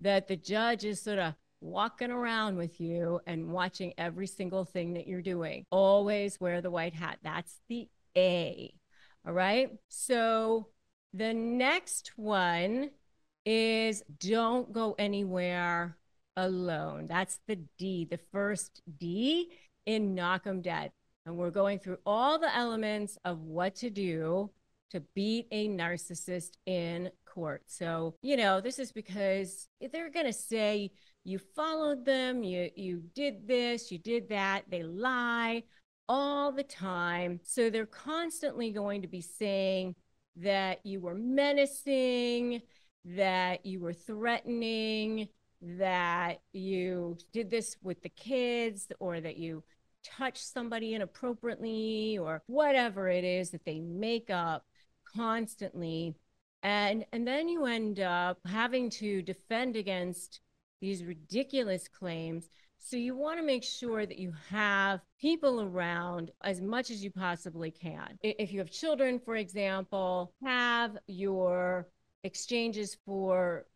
that the judge is sort of walking around with you and watching every single thing that you're doing. Always wear the white hat. That's the A. All right. So the next one is don't go anywhere alone. That's the D, the first D in Knock 'em Dead. And we're going through all the elements of what to do to beat a narcissist in court. So, you know, this is because they're going to say you followed them, you, you did this, you did that. They lie all the time. So they're constantly going to be saying that you were menacing, that you were threatening, that you did this with the kids, or that you touched somebody inappropriately, or whatever it is that they make up constantly. And, and then you end up having to defend against these ridiculous claims. So you want to make sure that you have people around as much as you possibly can. If you have children, for example, have your exchanges for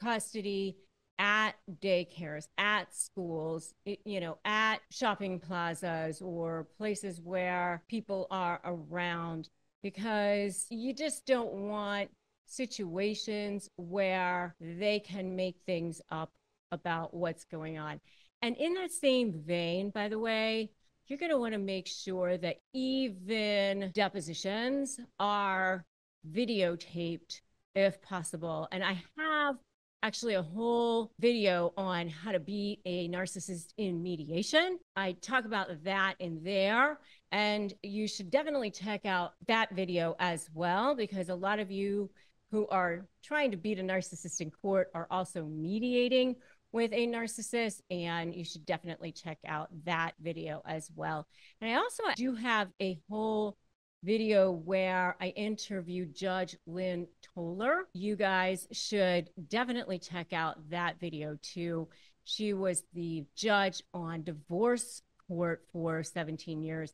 custody at daycares, at schools, you know, at shopping plazas or places where people are around, because you just don't want situations where they can make things up about what's going on. And in that same vein, by the way, you're going to want to make sure that even depositions are videotaped if possible. And I have actually a whole video on how to beat a narcissist in mediation. I talk about that in there, and you should definitely check out that video as well, because a lot of you who are trying to beat a narcissist in court are also mediating with a narcissist, and you should definitely check out that video as well. And I also do have a whole video where I interviewed Judge Lynn Toler. You guys should definitely check out that video too. She was the judge on divorce court for seventeen years.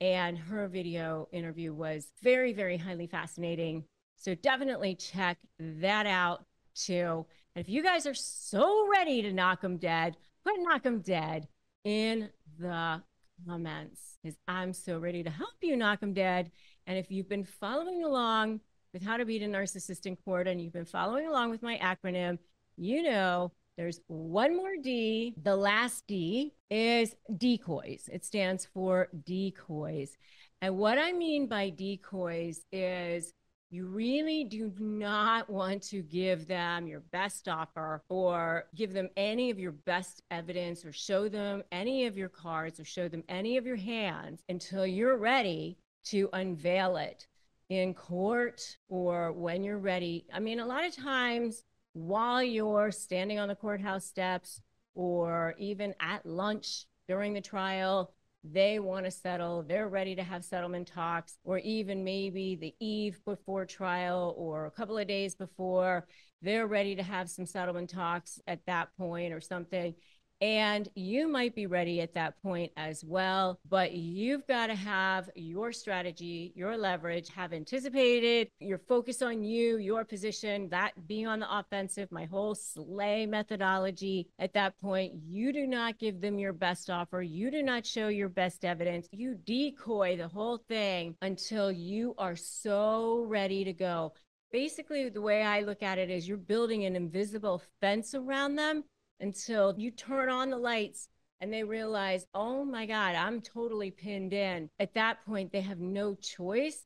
And her video interview was very, very highly fascinating. So definitely check that out too. And if you guys are so ready to knock them dead, put knock them dead in the comments, because I'm so ready to help you knock them dead. And if you've been following along with How to Beat a Narcissist in Court, and you've been following along with my acronym, you know there's one more D. The last D is decoys. It stands for decoys. And what I mean by decoys is you really do not want to give them your best offer or give them any of your best evidence or show them any of your cards or show them any of your hands until you're ready to unveil it in court or when you're ready. I mean, a lot of times while you're standing on the courthouse steps or even at lunch during the trial, they want to settle, they're ready to have settlement talks, or even maybe the eve before trial or a couple of days before, they're ready to have some settlement talks at that point or something. And you might be ready at that point as well, but you've got to have your strategy, your leverage, have anticipated, your focus on you, your position, that being on the offensive, my whole slay methodology. At that point, you do not give them your best offer. You do not show your best evidence. You decoy the whole thing until you are so ready to go. Basically, the way I look at it is you're building an invisible fence around them until you turn on the lights and they realize, oh my God, I'm totally pinned in. At that point, they have no choice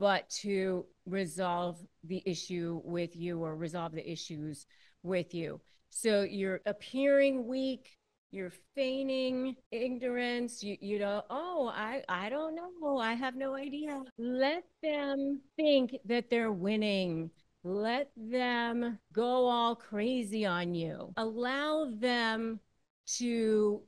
but to resolve the issue with you or resolve the issues with you. So you're appearing weak, you're feigning ignorance, you, you know, oh, I, I don't know, I have no idea. Let them think that they're winning. Let them go all crazy on you. Allow them to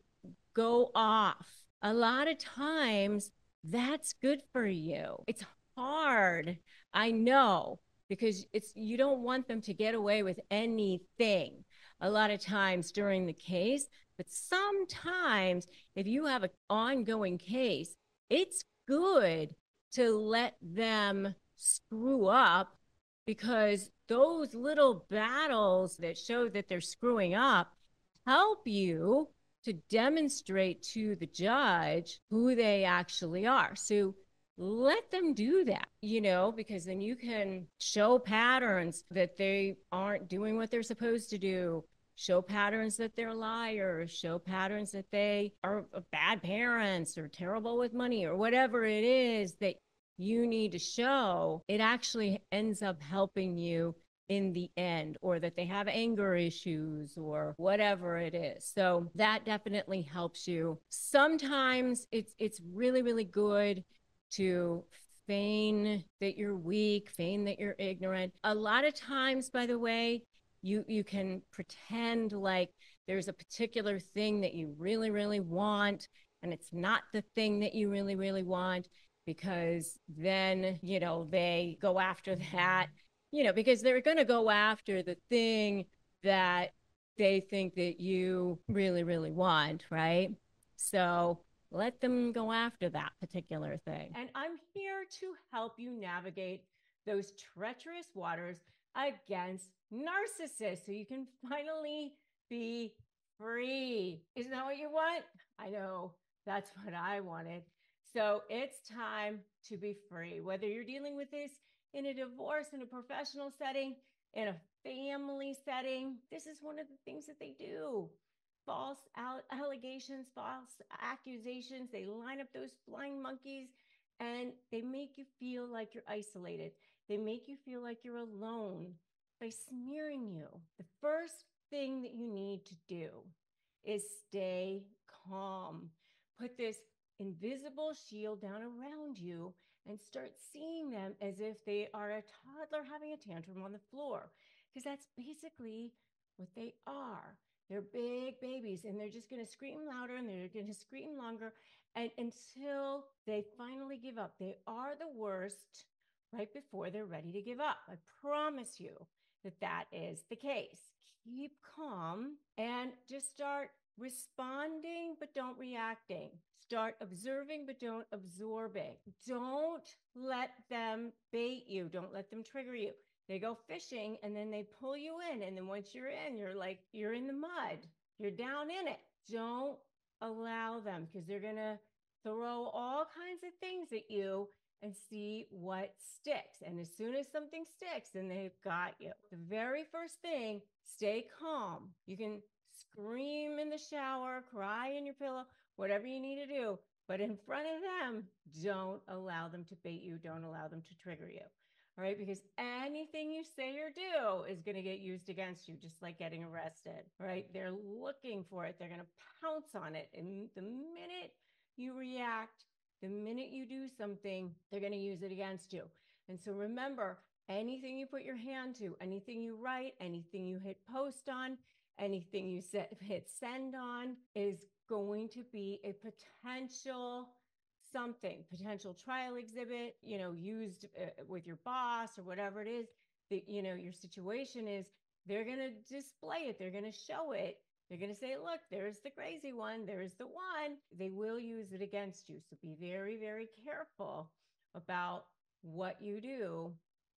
go off. A lot of times, that's good for you. It's hard, I know, because it's you don't want them to get away with anything a lot of times during the case. But sometimes, if you have an ongoing case, it's good to let them screw up, because those little battles that show that they're screwing up help you to demonstrate to the judge who they actually are. So let them do that, you know, because then you can show patterns that they aren't doing what they're supposed to do, show patterns that they're liars, show patterns that they are bad parents or terrible with money or whatever it is that you need to show. It actually ends up helping you in the end, or that they have anger issues or whatever it is. So that definitely helps you. Sometimes it's it's really, really good to feign that you're weak, feign that you're ignorant. A lot of times, by the way, you you can pretend like there's a particular thing that you really, really want, and it's not the thing that you really, really want, because then, you know, they go after that, you know, because they're going to go after the thing that they think that you really, really want, right? So let them go after that particular thing. And I'm here to help you navigate those treacherous waters against narcissists so you can finally be free. Isn't that what you want? I know that's what I wanted. So it's time to be free. Whether you're dealing with this in a divorce, in a professional setting, in a family setting, this is one of the things that they do. False allegations, false accusations. They line up those flying monkeys and they make you feel like you're isolated. They make you feel like you're alone by smearing you. The first thing that you need to do is stay calm. Put this invisible shield down around you and start seeing them as if they are a toddler having a tantrum on the floor, because that's basically what they are. They're big babies and they're just going to scream louder and they're going to scream longer, and until they finally give up. They are the worst right before they're ready to give up. I promise you, that that is the case. Keep calm and just start responding, but don't reacting. Start observing, but don't absorbing. Don't let them bait you. Don't let them trigger you. They go fishing and then they pull you in. And then once you're in, you're like, you're in the mud. You're down in it. Don't allow them, because they're going to throw all kinds of things at you and see what sticks. And as soon as something sticks, then they've got you. The very first thing, stay calm. You can scream in the shower, cry in your pillow, whatever you need to do. But in front of them, don't allow them to bait you. Don't allow them to trigger you. All right, because anything you say or do is going to get used against you, just like getting arrested, right? They're looking for it. They're going to pounce on it. And the minute you react, the minute you do something, they're going to use it against you. And so remember, anything you put your hand to, anything you write, anything you hit post on, anything you set, hit send on is going to be a potential something, potential trial exhibit, you know, used uh, with your boss or whatever it is that, you know, your situation is. They're going to display it. They're going to show it. They're going to say, look, there's the crazy one. There's the one. They will use it against you. So be very, very careful about what you do.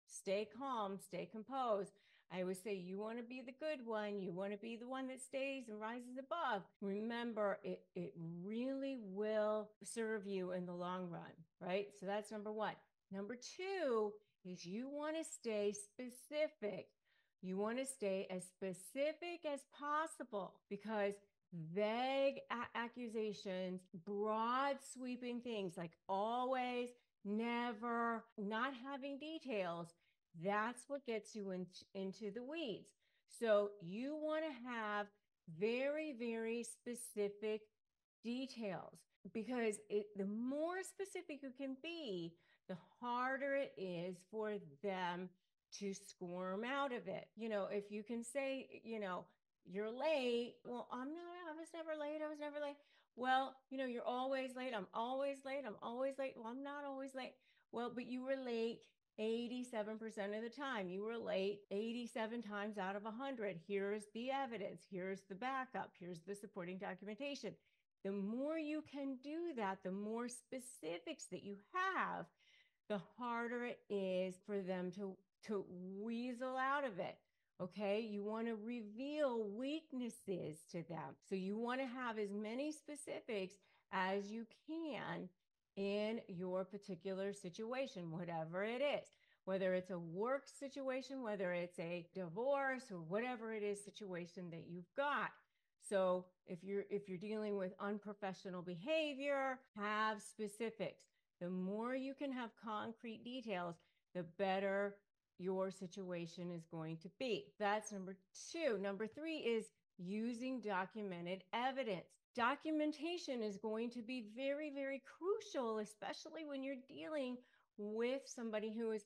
Stay calm. Stay composed. I always say you want to be the good one. You want to be the one that stays and rises above. Remember, it, it really will serve you in the long run, right? So that's number one. Number two is you want to stay specific. You want to stay as specific as possible, because vague a- accusations, broad sweeping things like always, never, not having details, that's what gets you in, into the weeds. So you want to have very, very specific details, because it, the more specific you can be, the harder it is for them to squirm out of it. You know, if you can say, you know, you're late. Well, I'm not, I was never late. I was never late. Well, you know, you're always late. I'm always late. I'm always late. Well, I'm not always late. Well, but you were late eighty-seven percent of the time. You were late eighty-seven times out of one hundred. Here's the evidence. Here's the backup. Here's the supporting documentation. The more you can do that, the more specifics that you have, the harder it is for them to, to weasel out of it. Okay, you want to reveal weaknesses to them. So you want to have as many specifics as you can in your particular situation, whatever it is, whether it's a work situation, whether it's a divorce, or whatever it is situation that you've got. So if you're if you're dealing with unprofessional behavior, have specifics. The more you can have concrete details, the better your situation is going to be. That's number two. Number three is using documented evidence. Documentation is going to be very, very crucial, especially when you're dealing with somebody who is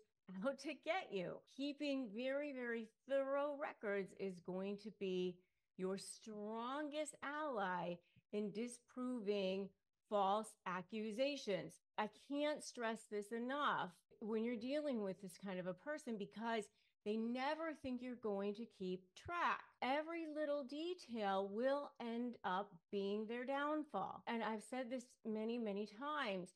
out to get you. Keeping very, very thorough records is going to be your strongest ally in disproving false accusations. I can't stress this enough when you're dealing with this kind of a person, because they never think you're going to keep track. Every little detail will end up being their downfall. And I've said this many, many times.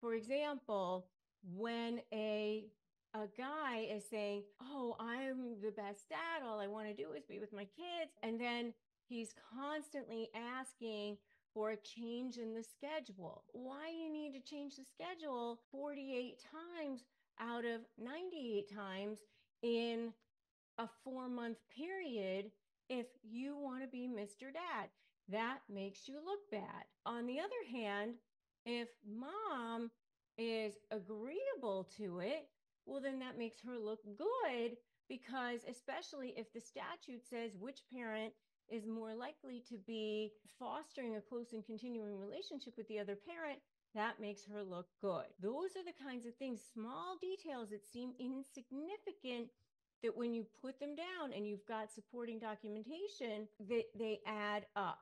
For example, when a a guy is saying, oh, I'm the best dad. All I want to do is be with my kids. And then he's constantly asking for a change in the schedule. Why you need to change the schedule forty-eight times out of ninety-eight times in a four-month period if you want to be Mister Dad? That makes you look bad. On the other hand, if mom is agreeable to it, well, then that makes her look good, because especially if the statute says which parent is more likely to be fostering a close and continuing relationship with the other parent, that makes her look good. Those are the kinds of things, small details that seem insignificant, that when you put them down and you've got supporting documentation, that they add up.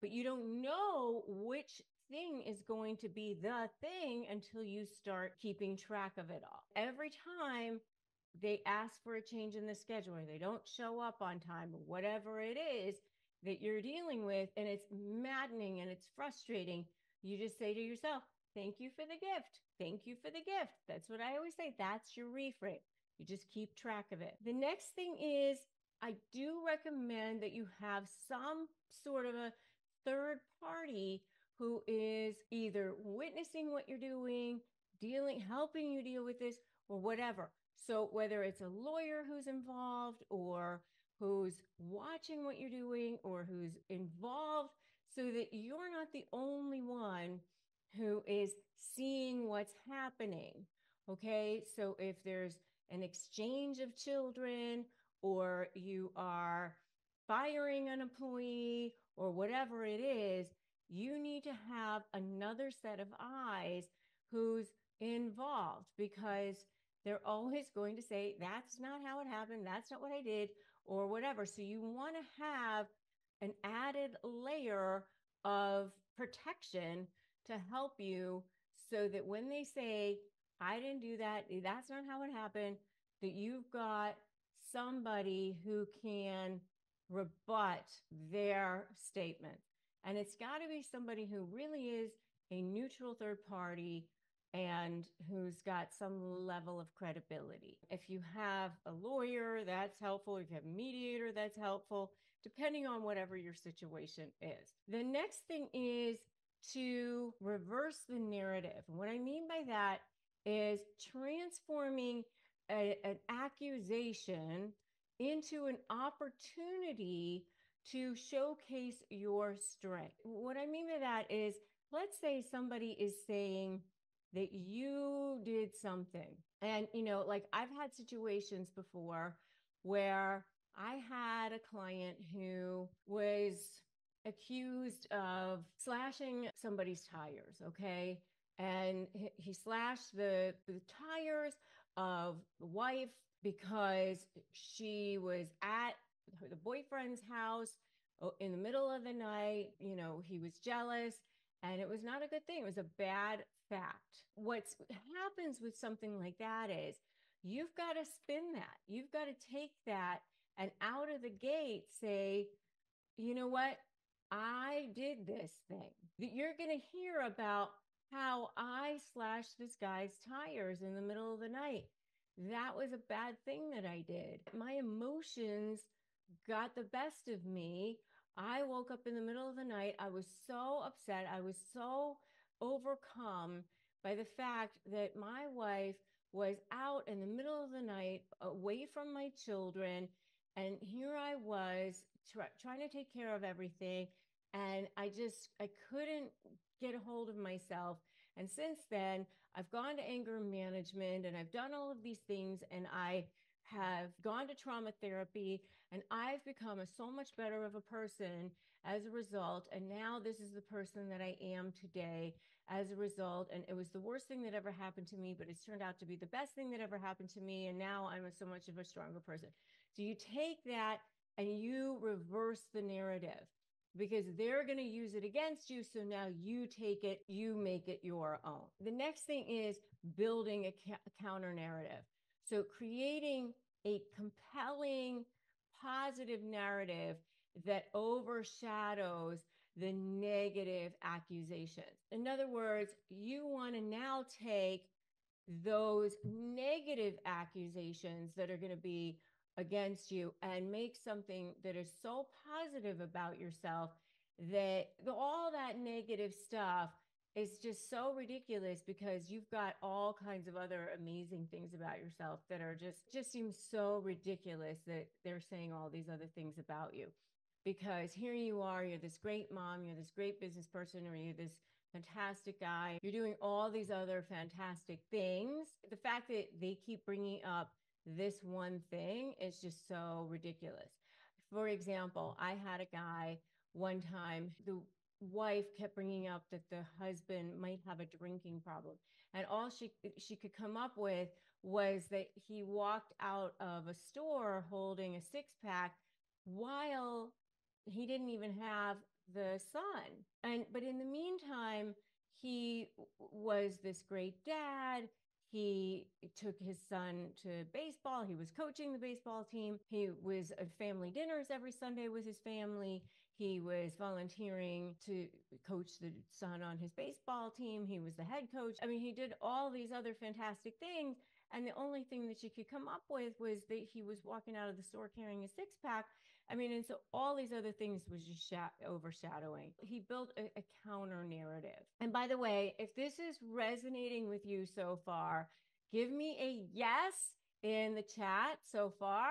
But you don't know which thing is going to be the thing until you start keeping track of it all. Every time they ask for a change in the schedule, or they don't show up on time, or whatever it is that you're dealing with, and it's maddening and it's frustrating, you just say to yourself, thank you for the gift. Thank you for the gift. That's what I always say. That's your reframe. You just keep track of it. The next thing is, I do recommend that you have some sort of a third party who is either witnessing what you're doing, dealing, helping you deal with this, or whatever. So whether it's a lawyer who's involved, or who's watching what you're doing, or who's involved, so that you're not the only one who is seeing what's happening. Okay, so if there's an exchange of children, or you are firing an employee, or whatever it is, you need to have another set of eyes who's involved, because they're always going to say, that's not how it happened, that's not what I did, or whatever. So you want to have an added layer of protection to help you, so that when they say, I didn't do that, that's not how it happened, that you've got somebody who can rebut their statement. And it's got to be somebody who really is a neutral third party and who's got some level of credibility. If you have a lawyer, that's helpful. If you have a mediator, that's helpful, depending on whatever your situation is. The next thing is to reverse the narrative. And what I mean by that is transforming a, an accusation into an opportunity to showcase your strength. What I mean by that is, let's say somebody is saying that you did something. And, you know, like I've had situations before where I had a client who was accused of slashing somebody's tires, okay? And he, he slashed the, the tires of the wife because she was at the boyfriend's house in the middle of the night. You know, he was jealous, and it was not a good thing. It was a bad fact. What happens with something like that is you've got to spin that. You've got to take that and out of the gate say, you know what? I did this thing. You're going to hear about how I slashed this guy's tires in the middle of the night. That was a bad thing that I did. My emotions got the best of me. I woke up in the middle of the night. I was so upset. I was so overcome by the fact that my wife was out in the middle of the night away from my children. And here I was try- trying to take care of everything. And I just, I couldn't get a hold of myself. And since then, I've gone to anger management, and I've done all of these things, and I have gone to trauma therapy, and I've become a, so much better of a person as a result. And now this is the person that I am today as a result. And it was the worst thing that ever happened to me, but it's turned out to be the best thing that ever happened to me. And now I'm a, so much of a stronger person. So you take that and you reverse the narrative, because they're going to use it against you. So now you take it, you make it your own. The next thing is building a, ca- a counter narrative. So creating a compelling, positive narrative that overshadows the negative accusations. In other words, you want to now take those negative accusations that are going to be against you and make something that is so positive about yourself that all that negative stuff is just so ridiculous, because you've got all kinds of other amazing things about yourself that are just, just seem so ridiculous that they're saying all these other things about you. Because here you are, you're this great mom, you're this great business person, or you're this fantastic guy, you're doing all these other fantastic things. The fact that they keep bringing up this one thing is just so ridiculous. For example, I had a guy one time, the wife kept bringing up that the husband might have a drinking problem, and all she she could come up with was that he walked out of a store holding a six-pack while he didn't even have the son. And but in the meantime, he was this great dad. He took his son to baseball. He was coaching the baseball team. He was at family dinners every Sunday with his family. He was volunteering to coach the son on his baseball team. He was the head coach. I mean, he did all these other fantastic things. And the only thing that she could come up with was that he was walking out of the store carrying a six pack. I mean, and so all these other things was just overshadowing. He built a, a counter narrative. And by the way, if this is resonating with you so far, give me a yes in the chat so far.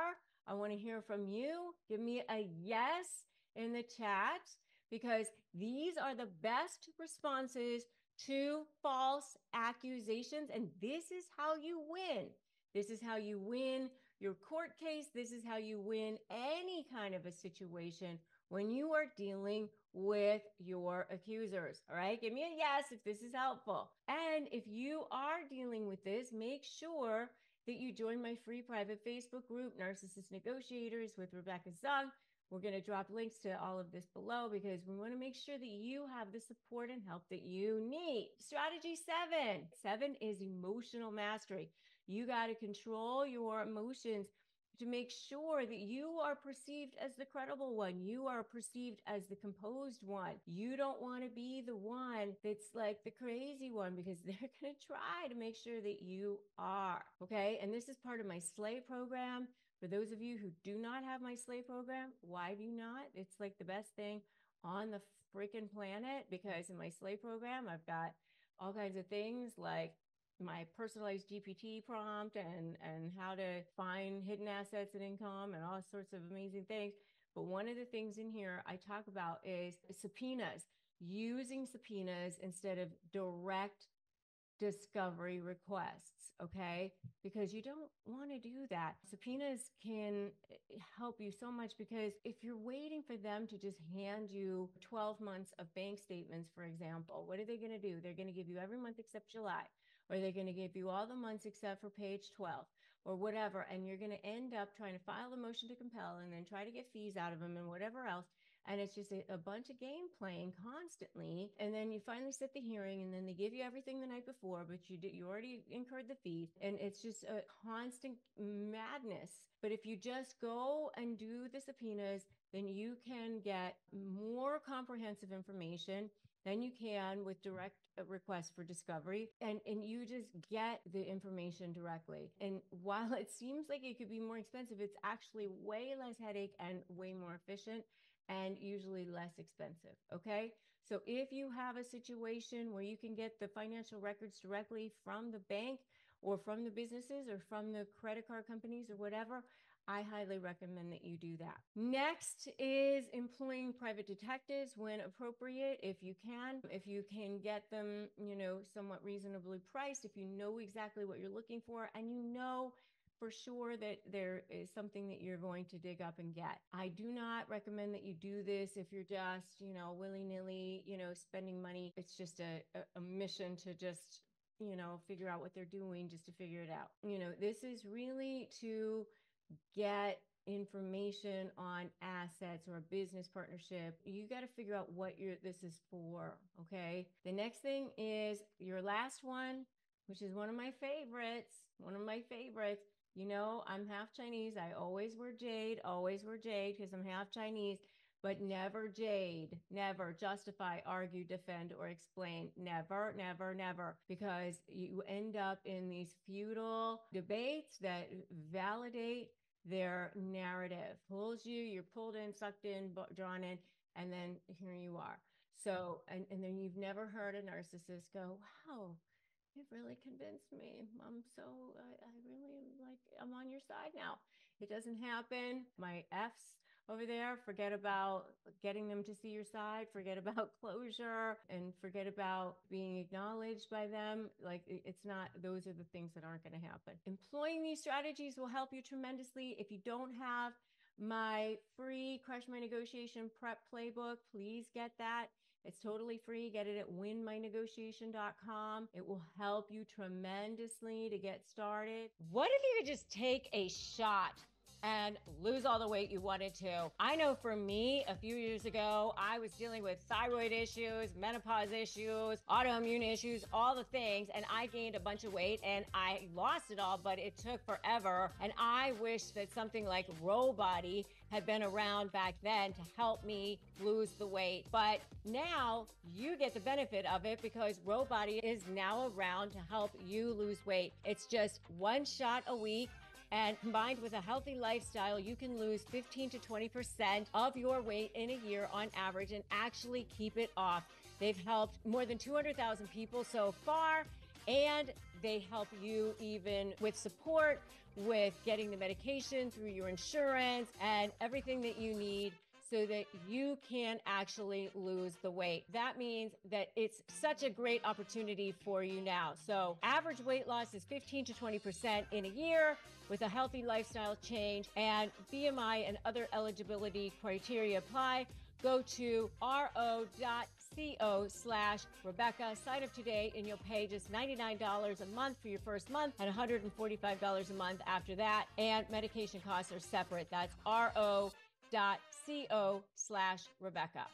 I want to hear from you. Give me a yes in the chat, because these are the best responses to false accusations. And this is how you win. This is how you win your court case. This is how you win any kind of a situation when you are dealing with your accusers. All right. Give me a yes if this is helpful. And if you are dealing with this, make sure that you join my free private Facebook group, Narcissist Negotiators with Rebecca Zung. We're going to drop links to all of this below, because we want to make sure that you have the support and help that you need. Strategy seven. Seven is emotional mastery. You got to control your emotions to make sure that you are perceived as the credible one. You are perceived as the composed one. You don't want to be the one that's like the crazy one, because they're going to try to make sure that you are. Okay. And this is part of my Slay program. For those of you who do not have my Slay program, why do you not? It's like the best thing on the freaking planet, because in my Slay program, I've got all kinds of things like my personalized G P T prompt and, and how to find hidden assets and income and all sorts of amazing things. But one of the things in here I talk about is subpoenas, using subpoenas instead of direct discovery requests, okay? Because you don't want to do that. Subpoenas can help you so much, because if you're waiting for them to just hand you twelve months of bank statements, for example, what are they going to do? They're going to give you every month except July, or they're going to give you all the months except for page twelve or whatever. And you're going to end up trying to file a motion to compel and then try to get fees out of them and whatever else. And it's just a, a bunch of game playing constantly. And then you finally set the hearing, and then they give you everything the night before, but you did, you already incurred the fees. And it's just a constant madness. But if you just go and do the subpoenas, then you can get more comprehensive information than you can with direct requests for discovery. And, and you just get the information directly. And while it seems like it could be more expensive, it's actually way less headache and way more efficient, and usually less expensive, okay? So if you have a situation where you can get the financial records directly from the bank or from the businesses or from the credit card companies or whatever, I highly recommend that you do that. Next is employing private detectives when appropriate, if you can. If you can get them, you know, somewhat reasonably priced, if you know exactly what you're looking for and you know for sure that there is something that you're going to dig up and get. I do not recommend that you do this if you're just, you know, willy-nilly, you know, spending money. It's just a, a mission to just, you know, figure out what they're doing just to figure it out. You know, this is really to get information on assets or a business partnership. You got to figure out what you're, this is for, okay? The next thing is your last one, which is one of my favorites, one of my favorites. You know, I'm half Chinese. I always wear jade, always wear jade because I'm half Chinese, but never jade, never justify, argue, defend, or explain. Never, never, never, because you end up in these futile debates that validate their narrative. Pulls you, you're pulled in, sucked in, drawn in, and then here you are. So, and, and then you've never heard a narcissist go, wow, you've really convinced me. I'm so, I, I really am like, I'm on your side now. It doesn't happen. My F's over there, forget about getting them to see your side, forget about closure, and forget about being acknowledged by them. Like, it's not, those are the things that aren't going to happen. Employing these strategies will help you tremendously. If you don't have my free Crush My Negotiation Prep Playbook, please get that. It's totally free. Get it at win my negotiation dot com. It will help you tremendously to get started. What if you could just take a shot and lose all the weight you wanted to. I know for me, a few years ago, I was dealing with thyroid issues, menopause issues, autoimmune issues, all the things, and I gained a bunch of weight and I lost it all, but it took forever. And I wish that something like RoBody had been around back then to help me lose the weight. But now you get the benefit of it because RoBody is now around to help you lose weight. It's just one shot a week. And combined with a healthy lifestyle, you can lose fifteen to twenty percent of your weight in a year on average and actually keep it off. They've helped more than two hundred thousand people so far, and they help you even with support, with getting the medication through your insurance and everything that you need so that you can actually lose the weight. That means that it's such a great opportunity for you now. So average weight loss is fifteen to twenty percent in a year with a healthy lifestyle change, and B M I and other eligibility criteria apply. Go to ro.co slash Rebecca, sign up today, and you'll pay just ninety-nine dollars a month for your first month and one hundred forty-five dollars a month after that. And medication costs are separate. That's ro.co slash Rebecca.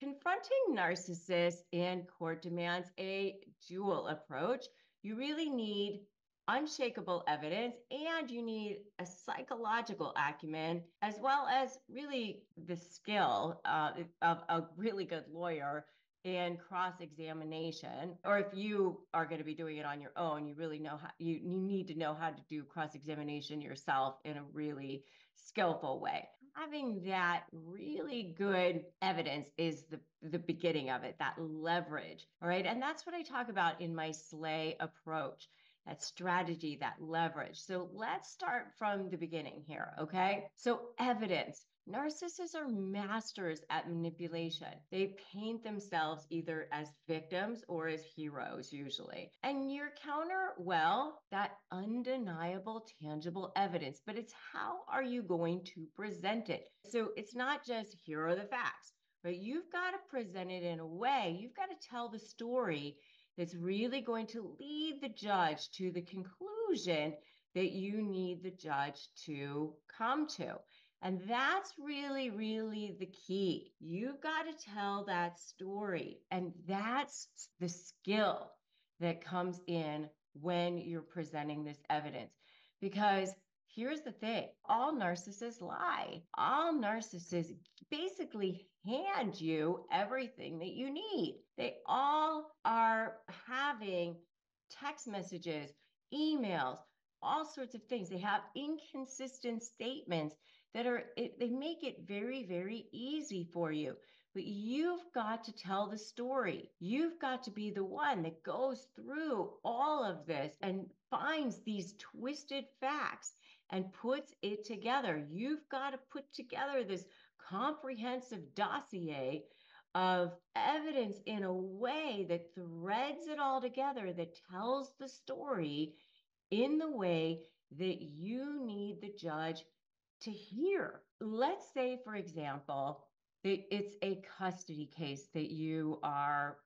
Confronting narcissists in court demands a dual approach. You really need unshakable evidence, and you need a psychological acumen, as well as really the skill uh, of a really good lawyer in cross-examination. Or if you are going to be doing it on your own, you really know how you, you need to know how to do cross-examination yourself in a really skillful way. Having that really good evidence is the, the beginning of it, that leverage. All right. And that's what I talk about in my SLAY approach. That strategy, that leverage. So let's start from the beginning here, okay? So evidence. Narcissists are masters at manipulation. They paint themselves either as victims or as heroes, usually. And your counter, well, that undeniable, tangible evidence, but it's how are you going to present it? So it's not just here are the facts, but you've got to present it in a way, you've got to tell the story that's really going to lead the judge to the conclusion that you need the judge to come to. And that's really, really the key. You've got to tell that story. And that's the skill that comes in when you're presenting this evidence. Because here's the thing, all narcissists lie. All narcissists basically hand you everything that you need. They all are having text messages, emails, all sorts of things. They have inconsistent statements that are, it, they make it very, very easy for you. But you've got to tell the story. You've got to be the one that goes through all of this and finds these twisted facts and puts it together. You've got to put together this comprehensive dossier of evidence in a way that threads it all together, that tells the story in the way that you need the judge to hear. Let's say, for example, that it's a custody case that you are,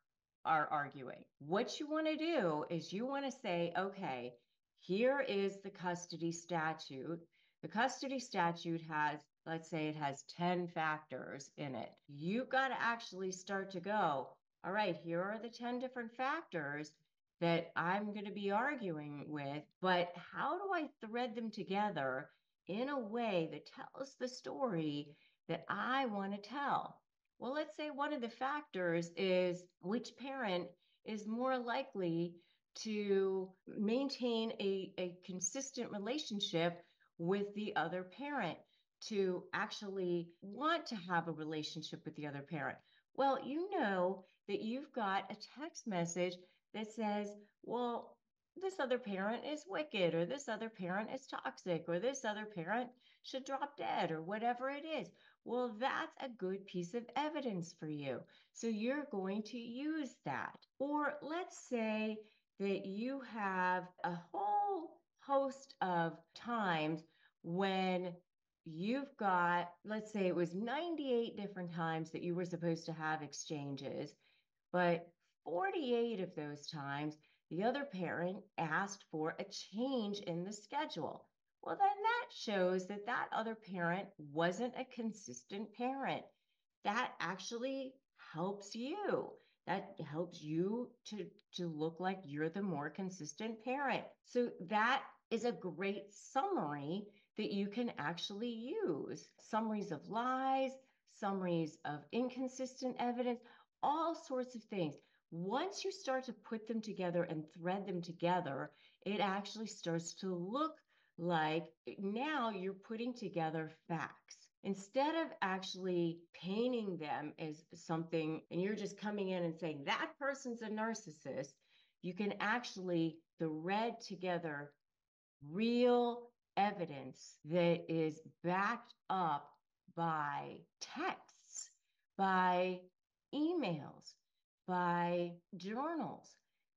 are arguing. What you want to do is you want to say, okay, here is the custody statute. The custody statute has, let's say it has ten factors in it. You've got to actually start to go, all right, here are the ten different factors that I'm going to be arguing with, but how do I thread them together in a way that tells the story that I want to tell? Well, let's say one of the factors is which parent is more likely to maintain a, a consistent relationship with the other parent, to actually want to have a relationship with the other parent. Well, you know that you've got a text message that says, well, this other parent is wicked, or this other parent is toxic, or this other parent should drop dead, or whatever it is. Well, that's a good piece of evidence for you. So you're going to use that. Or let's say that you have a whole host of times when you've got, let's say it was ninety-eight different times that you were supposed to have exchanges, but forty-eight of those times, the other parent asked for a change in the schedule. well, then that shows that that other parent wasn't a consistent parent. That actually helps you. That helps you to, to look like you're the more consistent parent. So that is a great summary that you can actually use. Summaries of lies, summaries of inconsistent evidence, all sorts of things. Once you start to put them together and thread them together, it actually starts to look like now you're putting together facts. Instead of actually painting them as something, and you're just coming in and saying, that person's a narcissist, you can actually thread together real evidence that is backed up by texts, by emails, by journals,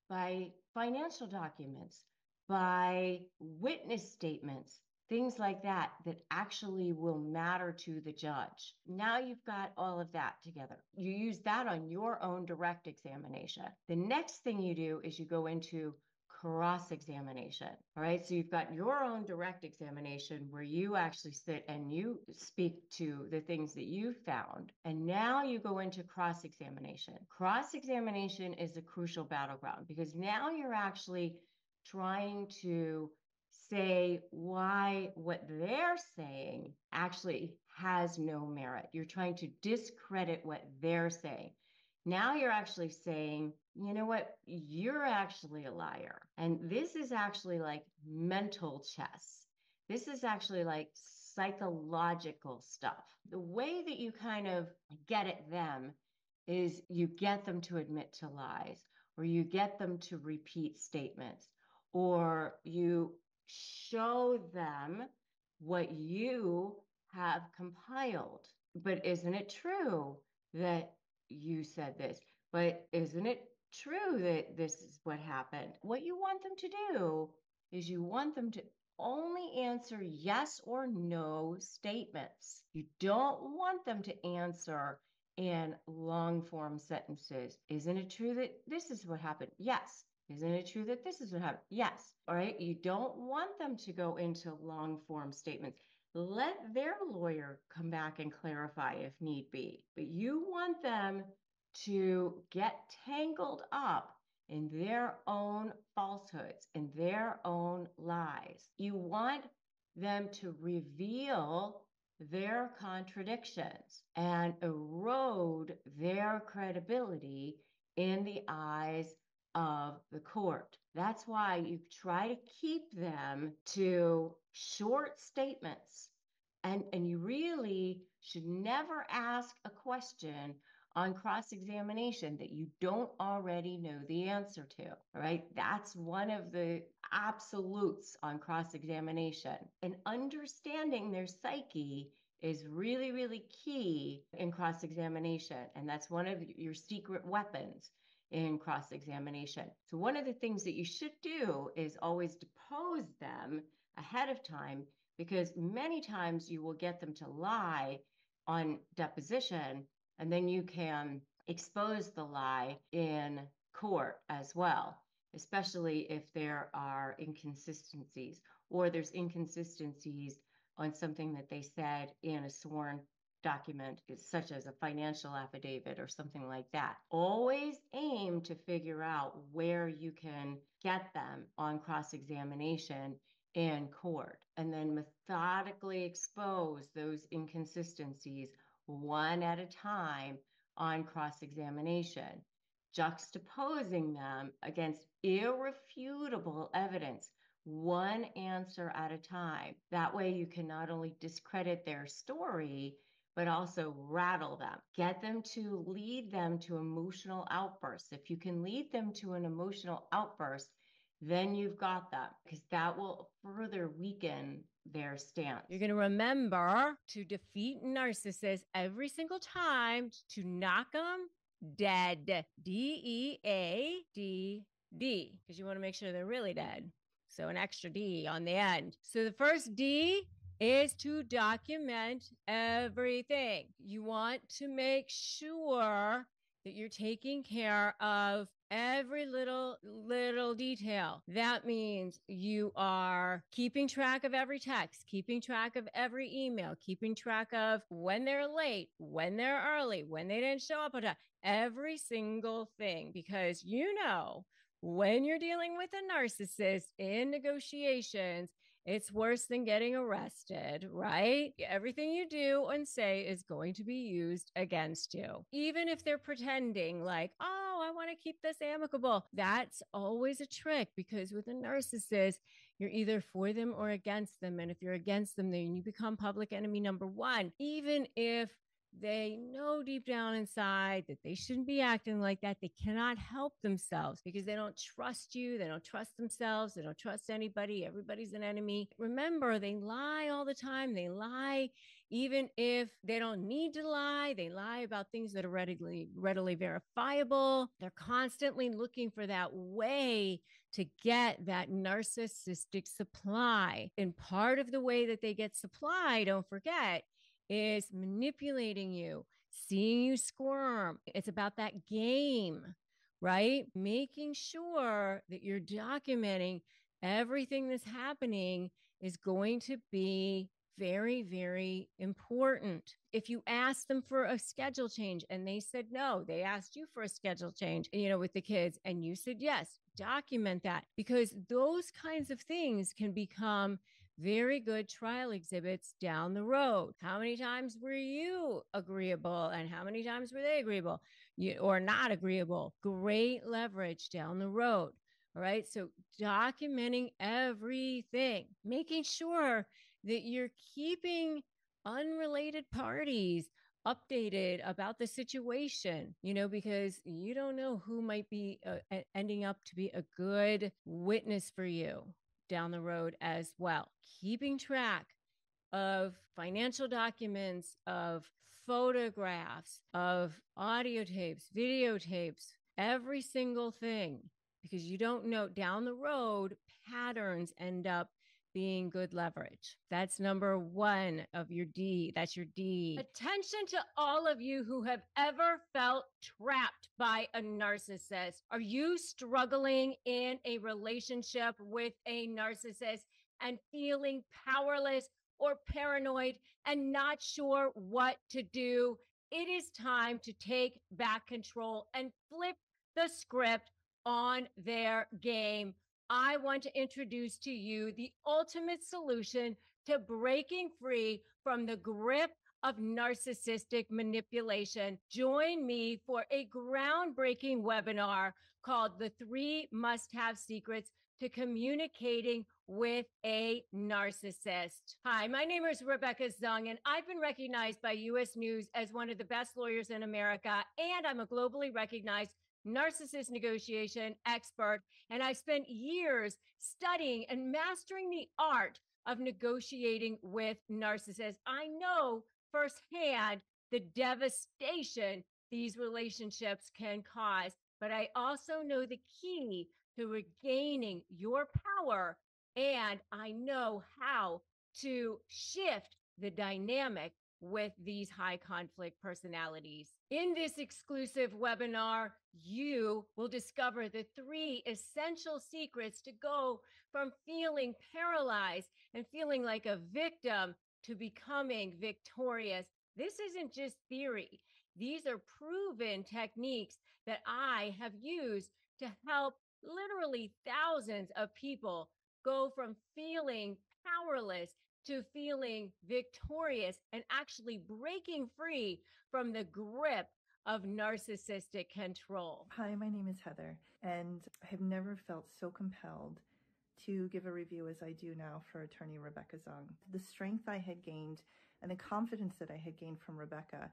by financial documents, by witness statements, things like that, that actually will matter to the judge. Now you've got all of that together. You use that on your own direct examination. The next thing you do is you go into cross-examination, all right? So you've got your own direct examination where you actually sit and you speak to the things that you found. And now you go into cross-examination. Cross-examination is a crucial battleground because now you're actually trying to say why what they're saying actually has no merit. You're trying to discredit what they're saying. Now you're actually saying, you know what, you're actually a liar. And this is actually like mental chess. This is actually like psychological stuff. The way that you kind of get at them is you get them to admit to lies, or you get them to repeat statements, or you show them what you have compiled. But isn't it true that you said this? But isn't it true that this is what happened? What you want them to do is you want them to only answer yes or no statements. You don't want them to answer in long form sentences. Isn't it true that this is what happened? Yes. Isn't it true that this is what happened? Yes. All right. You don't want them to go into long form statements. Let their lawyer come back and clarify if need be. But you want them to get tangled up in their own falsehoods, in their own lies. You want them to reveal their contradictions and erode their credibility in the eyes of the court. That's why you try to keep them to short statements. And, and you really should never ask a question on cross-examination that you don't already know the answer to, right? That's one of the absolutes on cross-examination. And understanding their psyche is really, really key in cross-examination. And that's one of your secret weapons in cross-examination. So one of the things that you should do is always depose them ahead of time, because many times you will get them to lie on deposition, and then you can expose the lie in court as well, especially if there are inconsistencies or there's inconsistencies on something that they said in a sworn document, such as a financial affidavit or something like that. Always aim to figure out where you can get them on cross-examination in court, and then methodically expose those inconsistencies one at a time on cross-examination, juxtaposing them against irrefutable evidence, one answer at a time. That way you can not only discredit their story, but also rattle them. Get them to lead them to emotional outbursts. If you can lead them to an emotional outburst, then you've got them, because that will further weaken their stance. You're going to remember to defeat narcissists every single time, to knock them dead. D E A D D, because you want to make sure they're really dead. So an extra D on the end. So the first D is to document everything. You want to make sure that you're taking care of every little, little detail. That means you are keeping track of every text, keeping track of every email, keeping track of when they're late, when they're early, when they didn't show up on time, every single thing, because you know, when you're dealing with a narcissist in negotiations, it's worse than getting arrested, right? Everything you do and say is going to be used against you. Even if they're pretending like, oh, I want to keep this amicable. That's always a trick, because with a narcissist, you're either for them or against them. And if you're against them, then you become public enemy number one, even if they know deep down inside that they shouldn't be acting like that. They cannot help themselves because they don't trust you. They don't trust themselves. They don't trust anybody. Everybody's an enemy. Remember, they lie all the time. They lie even if they don't need to lie. They lie about things that are readily, readily verifiable. They're constantly looking for that way to get that narcissistic supply. And part of the way that they get supply, don't forget, is manipulating you, seeing you squirm. It's about that game, right? Making sure that you're documenting everything that's happening is going to be very, very important. If you asked them for a schedule change and they said no, they asked you for a schedule change, you know, with the kids, and you said yes, document that, because those kinds of things can become very good trial exhibits down the road. How many times were you agreeable and how many times were they agreeable you, or not agreeable? Great leverage down the road. All right. So documenting everything, making sure that you're keeping unrelated parties updated about the situation, you know, because you don't know who might be uh, ending up to be a good witness for you down the road as well. Keeping track of financial documents, of photographs, of audio tapes, videotapes, every single thing, because you don't know down the road, patterns end up being good leverage. That's number one of your D. That's your D. Attention to all of you who have ever felt trapped by a narcissist. Are you struggling in a relationship with a narcissist and feeling powerless or paranoid and not sure what to do? It is time to take back control and flip the script on their game. I want to introduce to you the ultimate solution to breaking free from the grip of narcissistic manipulation. Join me for a groundbreaking webinar called The Three Must-Have Secrets to Communicating with a Narcissist. Hi, my name is Rebecca Zung, and I've been recognized by U S News as one of the best lawyers in America, and I'm a globally recognized narcissist negotiation expert, and I spent years studying and mastering the art of negotiating with narcissists. I know firsthand the devastation these relationships can cause, but I also know the key to regaining your power, and I know how to shift the dynamic with these high conflict personalities. In this exclusive webinar, you will discover the three essential secrets to go from feeling paralyzed and feeling like a victim to becoming victorious. This isn't just theory. These are proven techniques that I have used to help literally thousands of people go from feeling powerless to feeling victorious and actually breaking free from the grip of narcissistic control. Hi, my name is Heather, and I have never felt so compelled to give a review as I do now for attorney Rebecca Zung. The strength I had gained and the confidence that I had gained from Rebecca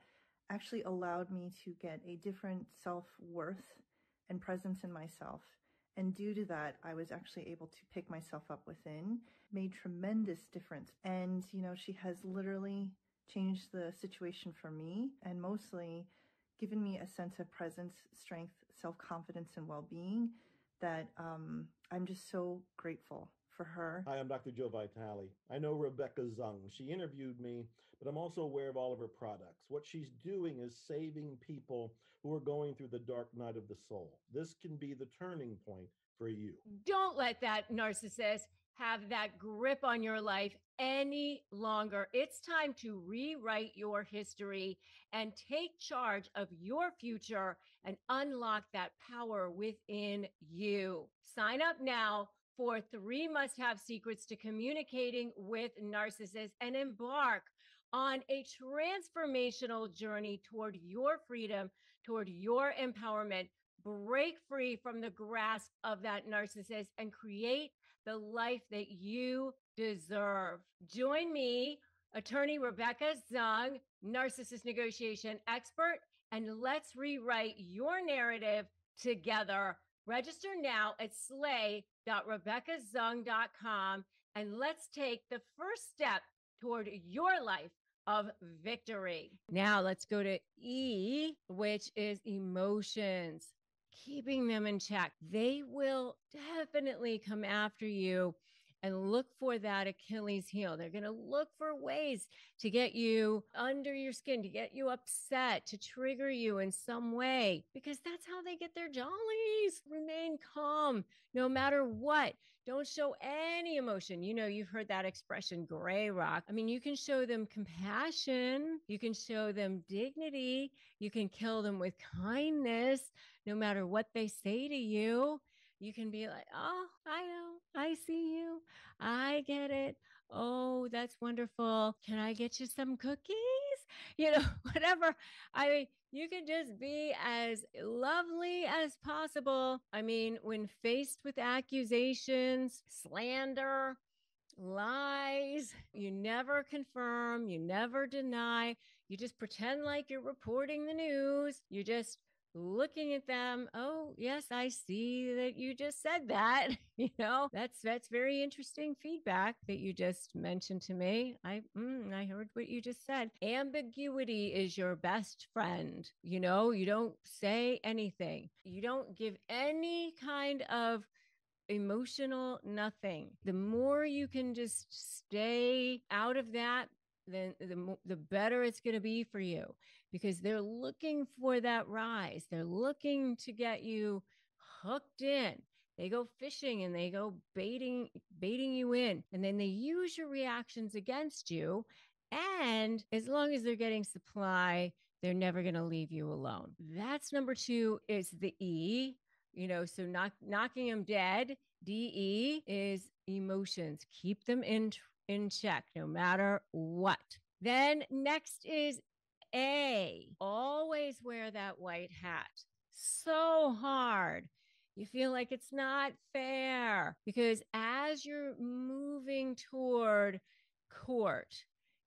actually allowed me to get a different self-worth and presence in myself. And due to that, I was actually able to pick myself up within, made tremendous difference. And, you know, she has literally changed the situation for me and mostly given me a sense of presence, strength, self-confidence, and well-being that um, I'm just so grateful for her. Hi, I'm Doctor Joe Vitale. I know Rebecca Zung. She interviewed me, but I'm also aware of all of her products. What she's doing is saving people who are going through the dark night of the soul. This can be the turning point for you. Don't let that narcissist have that grip on your life any longer. It's time to rewrite your history and take charge of your future and unlock that power within you. Sign up now for three must-have secrets to communicating with narcissists and embark on a transformational journey toward your freedom, toward your empowerment. Break free from the grasp of that narcissist and create the life that you deserve. Join me, attorney Rebecca Zung, narcissist negotiation expert, and let's rewrite your narrative together. Register now at slay dot rebecca zung dot com and let's take the first step toward your life of victory. Now let's go to E, which is emotions. Keeping them in check. They will definitely come after you and look for that Achilles heel. They're going to look for ways to get you under your skin, to get you upset, to trigger you in some way, because that's how they get their jollies. Remain calm no matter what. Don't show any emotion. You know, you've heard that expression, gray rock. I mean, you can show them compassion. You can show them dignity. You can kill them with kindness, no matter what they say to you. You can be like, oh, I know, I see you, I get it. Oh, that's wonderful. Can I get you some cookies? You know, whatever. I mean, you can just be as lovely as possible. I mean, when faced with accusations, slander, lies, you never confirm, you never deny. You just pretend like you're reporting the news. You just looking at them. Oh, yes, I see that you just said that. You know, that's that's very interesting feedback that you just mentioned to me. I mm, I heard what you just said. Ambiguity is your best friend. You know, you don't say anything. You don't give any kind of emotional nothing. The more you can just stay out of that, then the, the better it's going to be for you, because they're looking for that rise. They're looking to get you hooked in. They go fishing and they go baiting, baiting you in. And then they use your reactions against you. And as long as they're getting supply, they're never going to leave you alone. That's number two is the E, you know, so knock, knocking them dead. D E is emotions. Keep them in tr- in check, no matter what. Then next is A, always wear that white hat. So hard. You feel like it's not fair, because as you're moving toward court,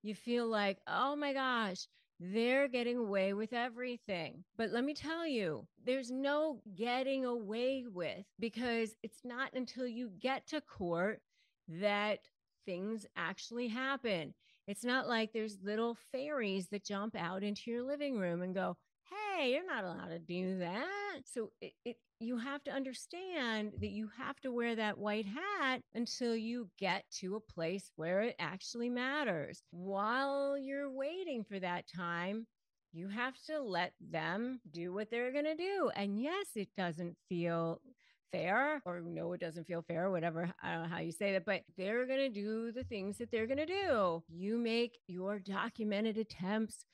you feel like, oh my gosh, they're getting away with everything. But let me tell you, there's no getting away with, because it's not until you get to court that things actually happen. It's not like there's little fairies that jump out into your living room and go, hey, you're not allowed to do that. So it, it, you have to understand that you have to wear that white hat until you get to a place where it actually matters. While you're waiting for that time, you have to let them do what they're going to do. And yes, it doesn't feel fair, or no, it doesn't feel fair, whatever, I don't know how you say that, but they're going to do the things that they're going to do. You make your documented attempts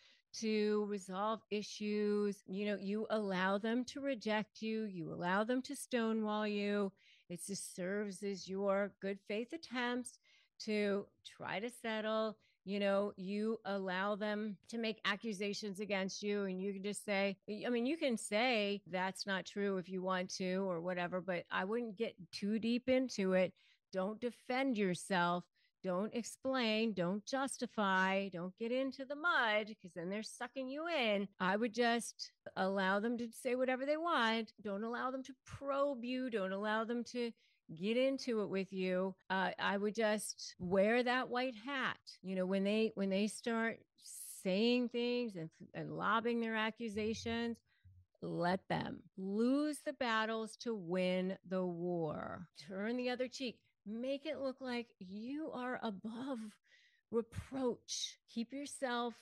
to resolve issues. You know, you allow them to reject you. You allow them to stonewall you. It just serves as your good faith attempts to try to settle. You know, you allow them to make accusations against you, and you can just say, I mean, you can say that's not true if you want to or whatever, but I wouldn't get too deep into it. Don't defend yourself. Don't explain. Don't justify. Don't get into the mud, because then they're sucking you in. I would just allow them to say whatever they want. Don't allow them to probe you. Don't allow them to get into it with you. Uh, I would just wear that white hat. You know, when they when they start saying things and, and lobbing their accusations, let them. Lose the battles to win the war. Turn the other cheek. Make it look like you are above reproach. Keep yourself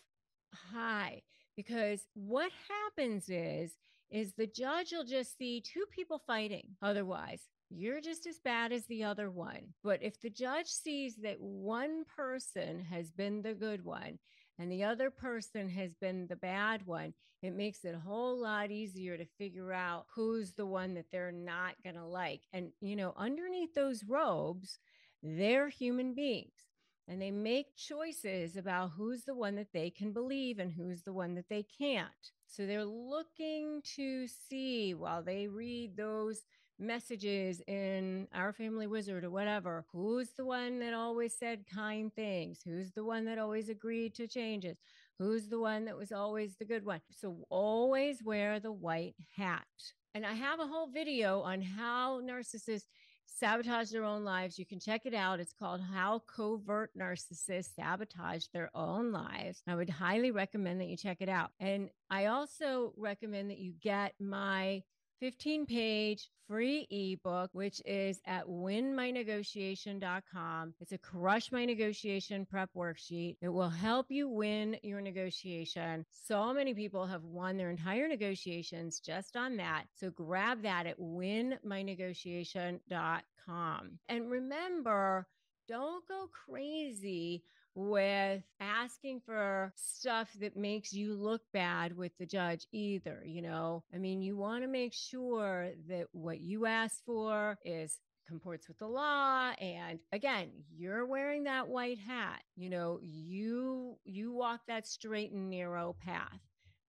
high, because what happens is, is the judge will just see two people fighting. Otherwise, you're just as bad as the other one. But if the judge sees that one person has been the good one and the other person has been the bad one, it makes it a whole lot easier to figure out who's the one that they're not going to like. And, you know, underneath those robes, they're human beings. And they make choices about who's the one that they can believe and who's the one that they can't. So they're looking to see, while they read those messages in Our Family Wizard or whatever, who's the one that always said kind things? Who's the one that always agreed to changes? Who's the one that was always the good one? So always wear the white hat. And I have a whole video on how narcissists sabotage their own lives. You can check it out. It's called How Covert Narcissists Sabotage Their Own Lives. I would highly recommend that you check it out. And I also recommend that you get my fifteen page free ebook, which is at win my negotiation dot com. It's a Crush My Negotiation Prep Worksheet. It will help you win your negotiation. So many people have won their entire negotiations just on that. So grab that at win my negotiation dot com. And remember, don't go crazy with asking for stuff that makes you look bad with the judge either, you know? I mean, you want to make sure that what you ask for is comports with the law. And again, you're wearing that white hat. You know, you you walk that straight and narrow path,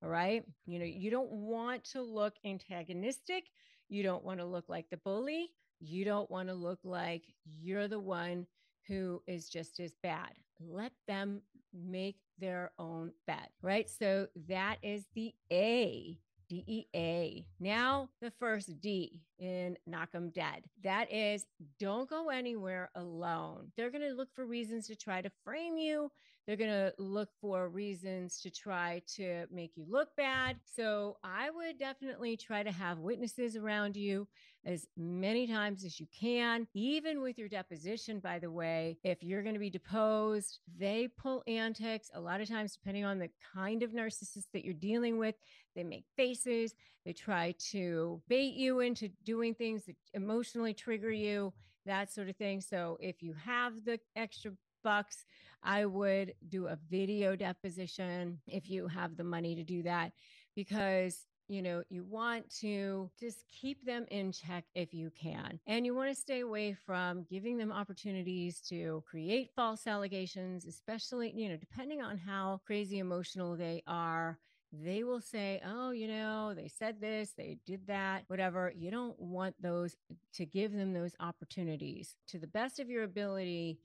all right? You know, you don't want to look antagonistic. You don't want to look like the bully. You don't want to look like you're the one who is just as bad. Let them make their own bet, right? So that is the A, D E A. Now the first D in knock 'em dead. That is, don't go anywhere alone. They're going to look for reasons to try to frame you. They're going to look for reasons to try to make you look bad. So I would definitely try to have witnesses around you as many times as you can, even with your deposition, by the way. If you're going to be deposed, they pull antics. A lot of times, depending on the kind of narcissist that you're dealing with, they make faces, they try to bait you into doing things that emotionally trigger you, that sort of thing. So if you have the extra bucks, I would do a video deposition if you have the money to do that, because you know, you want to just keep them in check if you can. And you want to stay away from giving them opportunities to create false allegations, especially, you know, depending on how crazy emotional they are. They will say, oh, you know, they said this, they did that, whatever. You don't want those to give them those opportunities. To the best of your ability,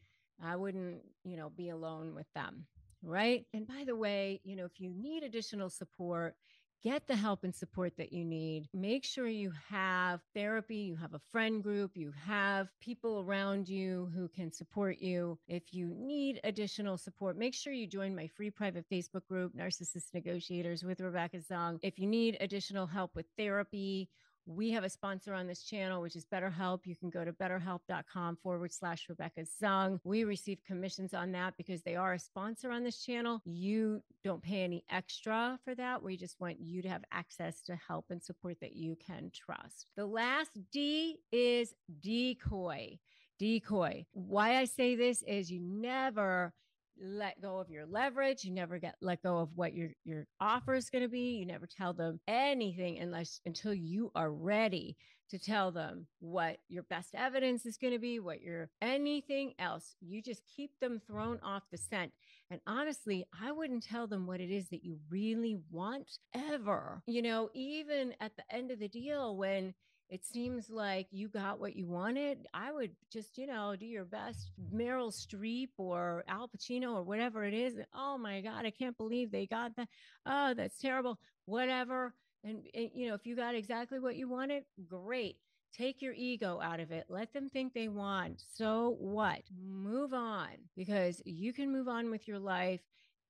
I wouldn't, you know, be alone with them, right? And by the way, you know, if you need additional support, get the help and support that you need. Make sure you have therapy, you have a friend group, you have people around you who can support you. If you need additional support, make sure you join my free private Facebook group, Narcissist Negotiators with Rebecca Zung. If you need additional help with therapy, we have a sponsor on this channel, which is BetterHelp. You can go to betterhelp.com forward slash Rebecca Zung. We receive commissions on that because they are a sponsor on this channel. You don't pay any extra for that. We just want you to have access to help and support that you can trust. The last D is decoy. Decoy. Why I say this is you never let go of your leverage. You never get let go of what your, your offer is going to be. You never tell them anything unless until you are ready to tell them what your best evidence is going to be, what your anything else. You just keep them thrown off the scent. And honestly, I wouldn't tell them what it is that you really want ever. You know, even at the end of the deal, when it seems like you got what you wanted, I would just, you know, do your best Meryl Streep or Al Pacino or whatever it is. Oh my God, I can't believe they got that. Oh, that's terrible. Whatever. And, and you know, if you got exactly what you wanted, great. Take your ego out of it. Let them think they won. So what? Move on, because you can move on with your life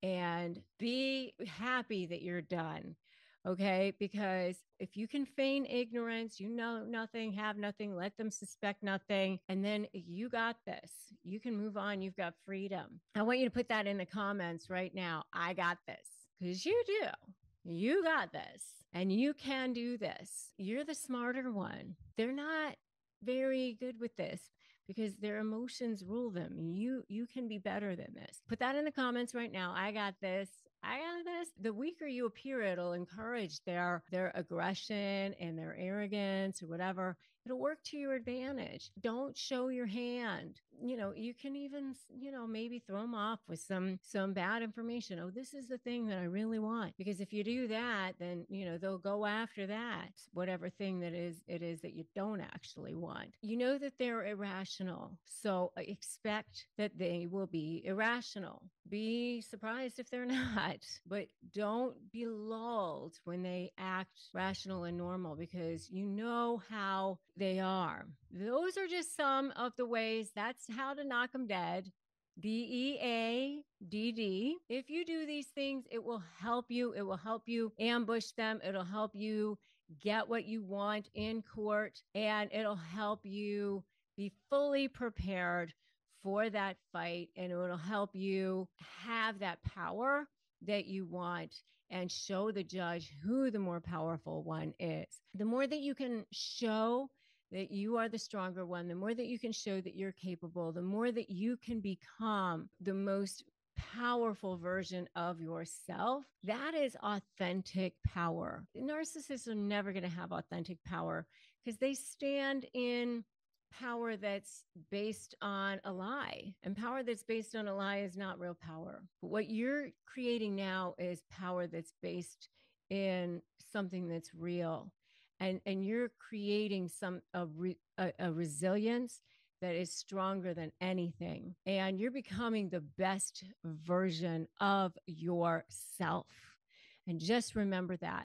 and be happy that you're done. Okay, because if you can feign ignorance, you know nothing, have nothing, let them suspect nothing, and then you got this. You can move on. You've got freedom. I want you to put that in the comments right now. I got this, because you do. You got this, and you can do this. You're the smarter one. They're not very good with this because their emotions rule them. You you can be better than this. Put that in the comments right now. I got this. I got this. The weaker you appear, it'll encourage their their aggression and their arrogance or whatever. It'll work to your advantage. Don't show your hand. You know, you can even, you know, maybe throw them off with some some bad information. Oh, this is the thing that I really want. Because if you do that, then, you know, they'll go after that, whatever thing that is it is that you don't actually want. You know that they're irrational. So expect that they will be irrational. Be surprised if they're not, but don't be lulled when they act rational and normal, because you know how they are. Those are just some of the ways. That's how to knock them dead. D E A D D. If you do these things, it will help you. It will help you ambush them. It'll help you get what you want in court, and it'll help you be fully prepared for that fight. And it'll help you have that power that you want and show the judge who the more powerful one is. The more that you can show that you are the stronger one, the more that you can show that you're capable, the more that you can become the most powerful version of yourself. That is authentic power. Narcissists are never going to have authentic power because they stand in power that's based on a lie, and power that's based on a lie is not real power. But what you're creating now is power that's based in something that's real, and and you're creating some a, re, a, a resilience that is stronger than anything, and you're becoming the best version of yourself. And just remember that.